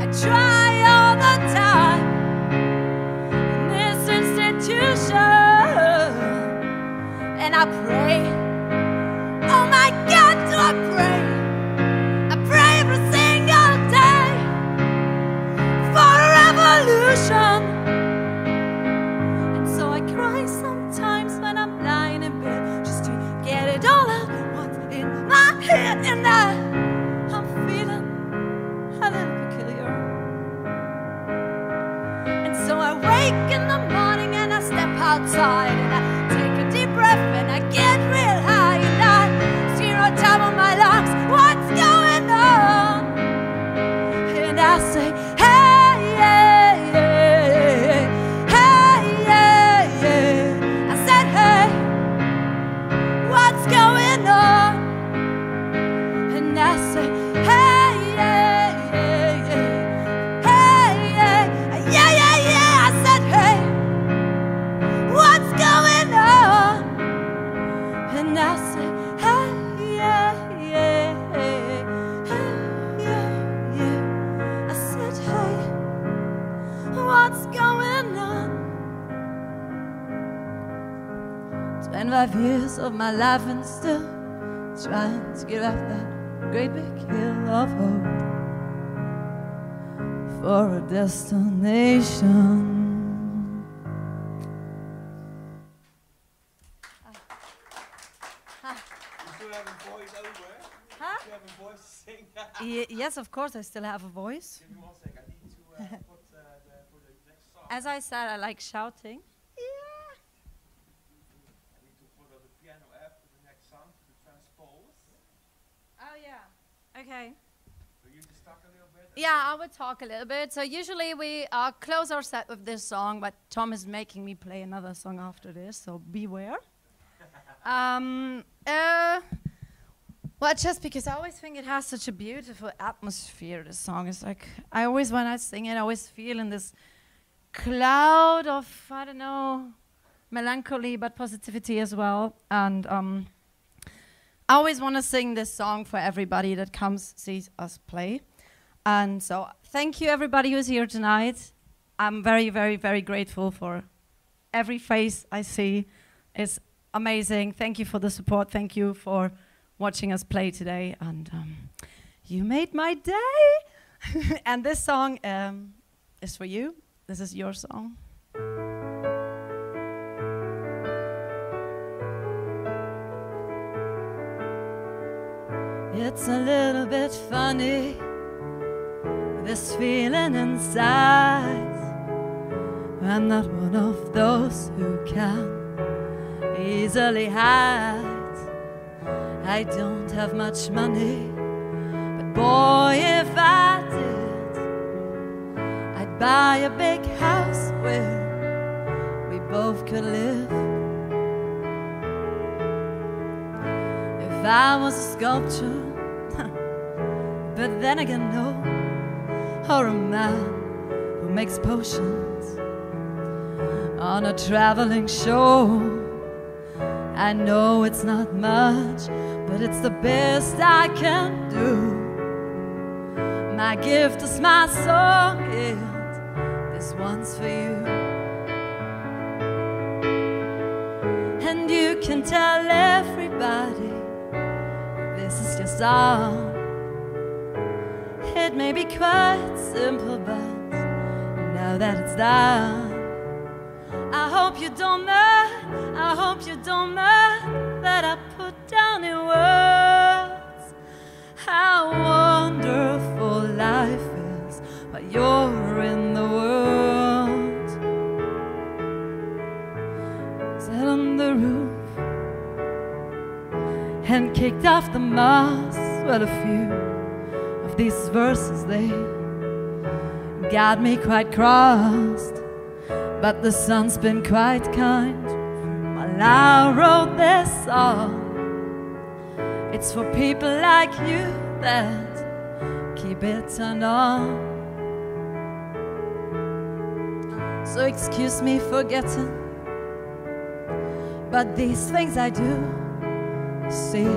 I try all the time in this institution. And I pray, oh my God, do I pray? I pray every single day for a revolution. And so I cry sometimes when I'm lying in bed just to get it all out. And I, I'm feeling a little peculiar. And so I wake in the morning and I step outside and I take a deep breath and I get real high and I zero time on my lungs, what's going on? And I say, hey, yeah. Five years of my life and still trying to get up that great big hill of hope for a destination. Hi. Hi. You still have a voice over? Huh? You still have a voice to sing? y yes, of course, I still have a voice. Give me one sec, I need to uh, put uh, the, for the next song. As I said, I like shouting. Okay. Will you just talk a little bit? Yeah, I would talk a little bit. So usually we uh, close our set with this song, but Tom is making me play another song after this, so beware. um, uh, well, just because I always think it has such a beautiful atmosphere, this song. It's like, I always, when I sing it, I always feel in this cloud of, I don't know, melancholy, but positivity as well. And um, I always want to sing this song for everybody that comes, sees us play. And so thank you everybody who's here tonight. I'm very, very, very grateful for every face I see. It's amazing. Thank you for the support. Thank you for watching us play today. And um, you made my day. And this song um, is for you. This is your song. It's a little bit funny, this feeling inside. I'm not one of those who can easily hide. I don't have much money, but boy, if I did, I'd buy a big house where we both could live. If I was a sculpture, but then again no, or a man who makes potions on a traveling show. I know it's not much, but it's the best I can do. My gift is my song, and this one's for you. And you can tell everybody this is your song. It may be quite simple, but now that it's done, I hope you don't mind, I hope you don't mind that I put down in words how wonderful life is while you're in the world. Sit on the roof and kicked off the moss. Well, a few of these verses, they got me quite crossed, but the sun's been quite kind while I wrote this song. It's for people like you that keep it turned on. So excuse me for getting, but these things I do, see,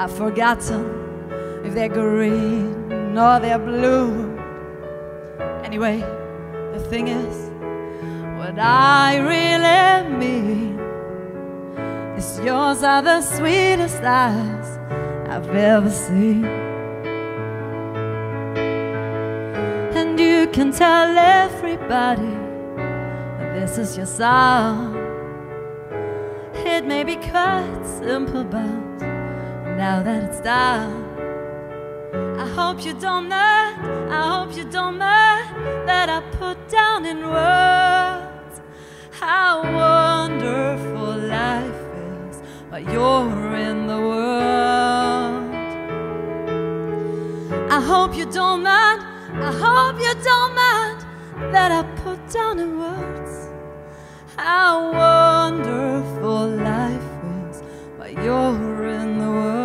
I've forgotten if they're green or they're blue. Anyway, the thing is, what I really mean is yours are the sweetest eyes I've ever seen. And you can tell everybody that this is your song. It may be quite simple, but now that it's done, I hope you don't mind, I hope you don't mind that I put down in words how wonderful life is while you're in the world. I hope you don't mind, I hope you don't mind that I put down in words how wonderful life is while you're in the world.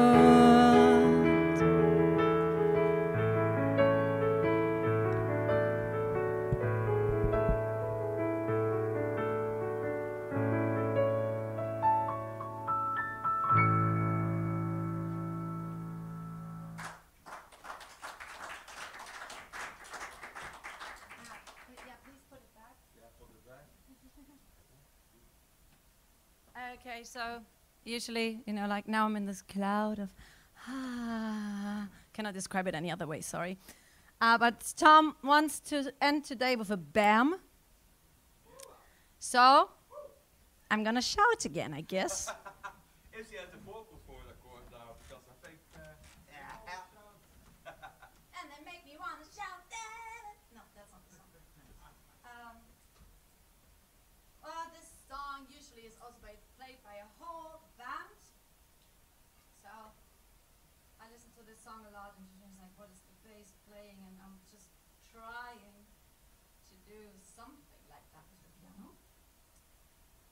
Okay, so usually, you know, like now I'm in this cloud of, ah, cannot describe it any other way, sorry. Uh, but Tom wants to end today with a bam. So I'm going to shout again, I guess. If you had the vocal for the chord now, because I think, uh, yeah. And they make me want to shout that. No, that's not the song. Um, well, this song usually is also by by a whole band, so I listen to this song a lot, and she's like, what is the bass playing, and I'm just trying to do something like that with the piano.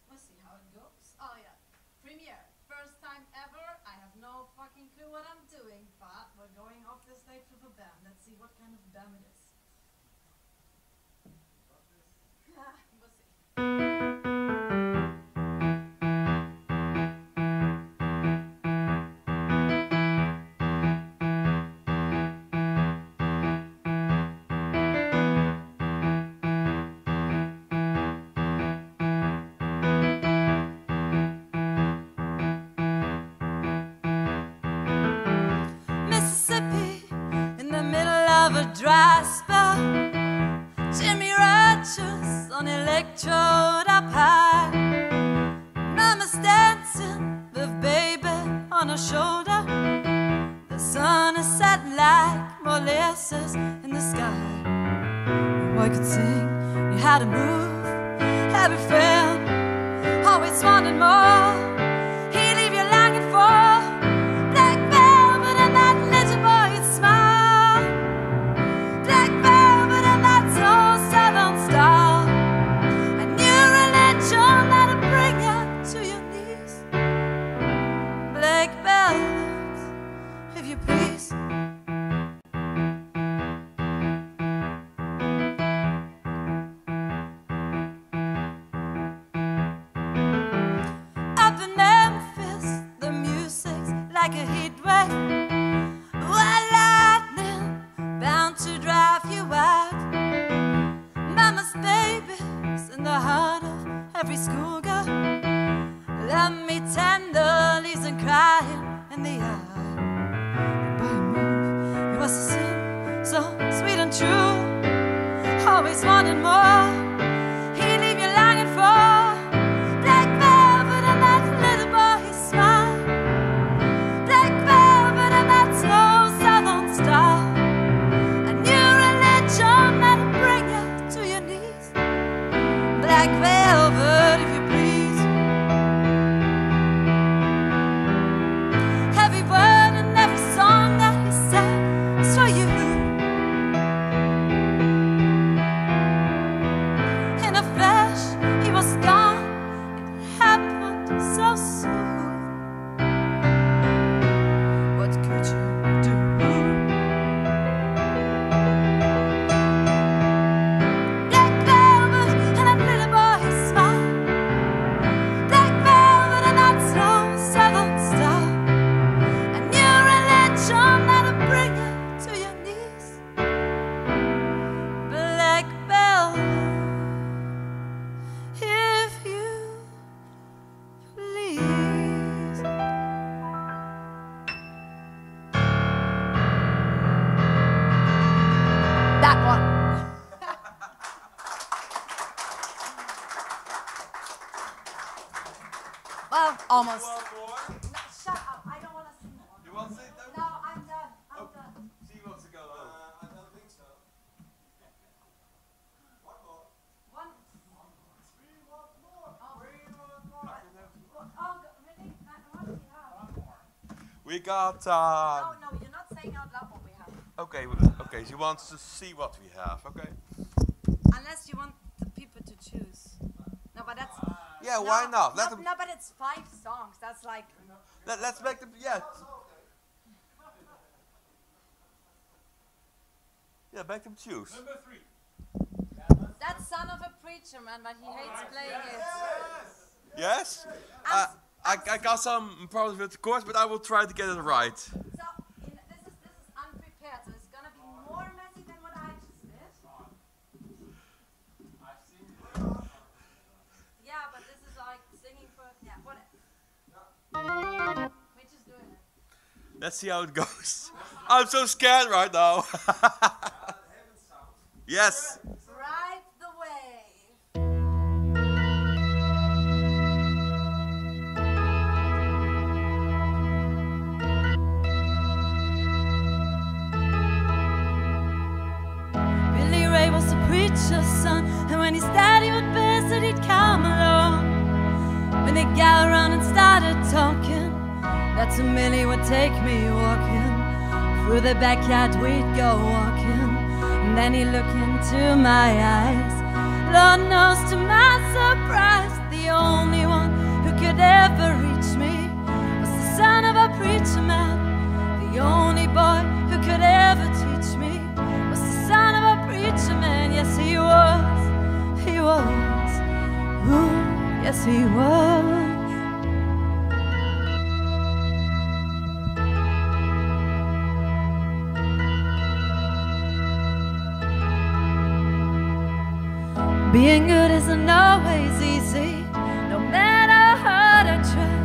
We'll see how it goes. Oh yeah, premiere, first time ever, I have no fucking clue what I'm doing, but we're going off the stage with a band. Let's see what kind of band it is. We'll see. Dry spell, Jimmy Rogers on electrode up high. Mama's dancing with baby on her shoulder. The sun is set like molasses in the sky. Boy could sing, you had to move, every friend always wanted more. Thank you. Almost. No, shut up. I don't want to see more. You want to see that? No, I'm done. I'm oh. done. She wants to go home. Uh, I don't think so. One more. One more. Three more. Oh. Three more. Oh, really? What do we have? One more. We got... Uh, no, no, you're not saying out loud what we have. Okay, okay. She wants to see what we have. Okay. Unless you want the people to choose. No, but that's... Yeah, no, why not? Let no, no, but it's five songs. That's like... Let, let's make them... Yeah. Yeah, make them choose. Number three. That's Son of a Preacher Man, but he hates playing it. Yes? Yes? Uh, I, I got some problems with the chords, but I will try to get it right. So, you know, this, is, this is unprepared, so it's going to be more messy than what I just did. I've seen it. Yeah, but this is like singing for... Yeah, whatever. We're just doing it. Let's see how it goes. I'm so scared right now. Yes. Right the way. Billy Ray was a preacher's son, and when he studied with Bess, that he'd come along. When they got around and started talking, that's when Millie would take me walking. Through the backyard we'd go walking, and then he looked into my eyes. Lord knows, to my surprise, the only one who could ever reach me was the son of a preacher man. The only boy who could ever teach me was the son of a preacher man. Yes, he was, he was, ooh, yes, he was. Being good isn't always easy, no matter how hard I try.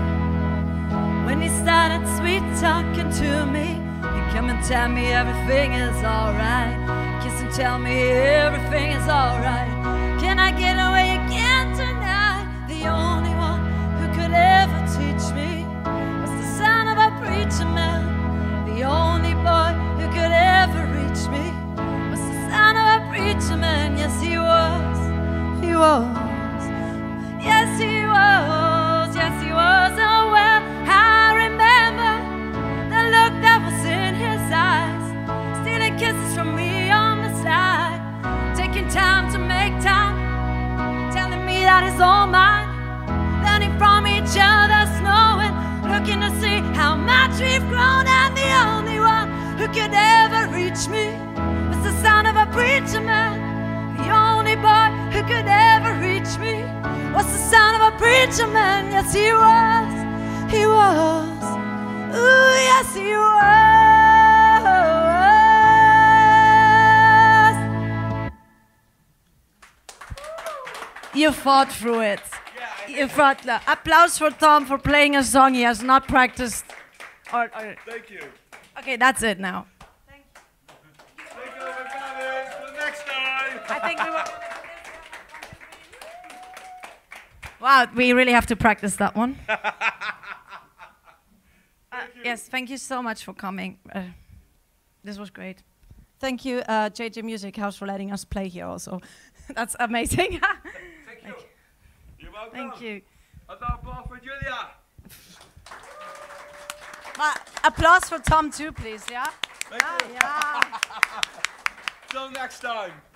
When he started sweet talking to me, he'd come and tell me everything is alright. Kiss and tell me everything is alright. Can I get away again tonight? The only one who could ever teach me was the son of a preacher man. The only boy who could ever reach me was the son of a preacher man. Yes, he was. He was, yes he was, yes he was. Oh well, I remember the look that was in his eyes, stealing kisses from me on the side, taking time to make time, telling me that it's all mine, learning from each other's knowing, looking to see how much we've grown, and the only one who could ever reach me was the son of a preacher man. The only boy who could ever reach me was the son of a preacher man. Yes, he was, he was, ooh, yes, he was. You fought through it. Yeah, you fought. It. Applause for Tom for playing a song he has not practiced. Or, or. Thank you. Okay, that's it now. I think we were. Wow, we really have to practice that one. thank uh, yes, thank you so much for coming. Uh, this was great. Thank you, uh, J J Music House, for letting us play here also. That's amazing. Thank you. You're welcome. Thank you. Applause for Julia. Well, applause for Tom too, please, yeah? Thank ah, you. Yeah. Till next time.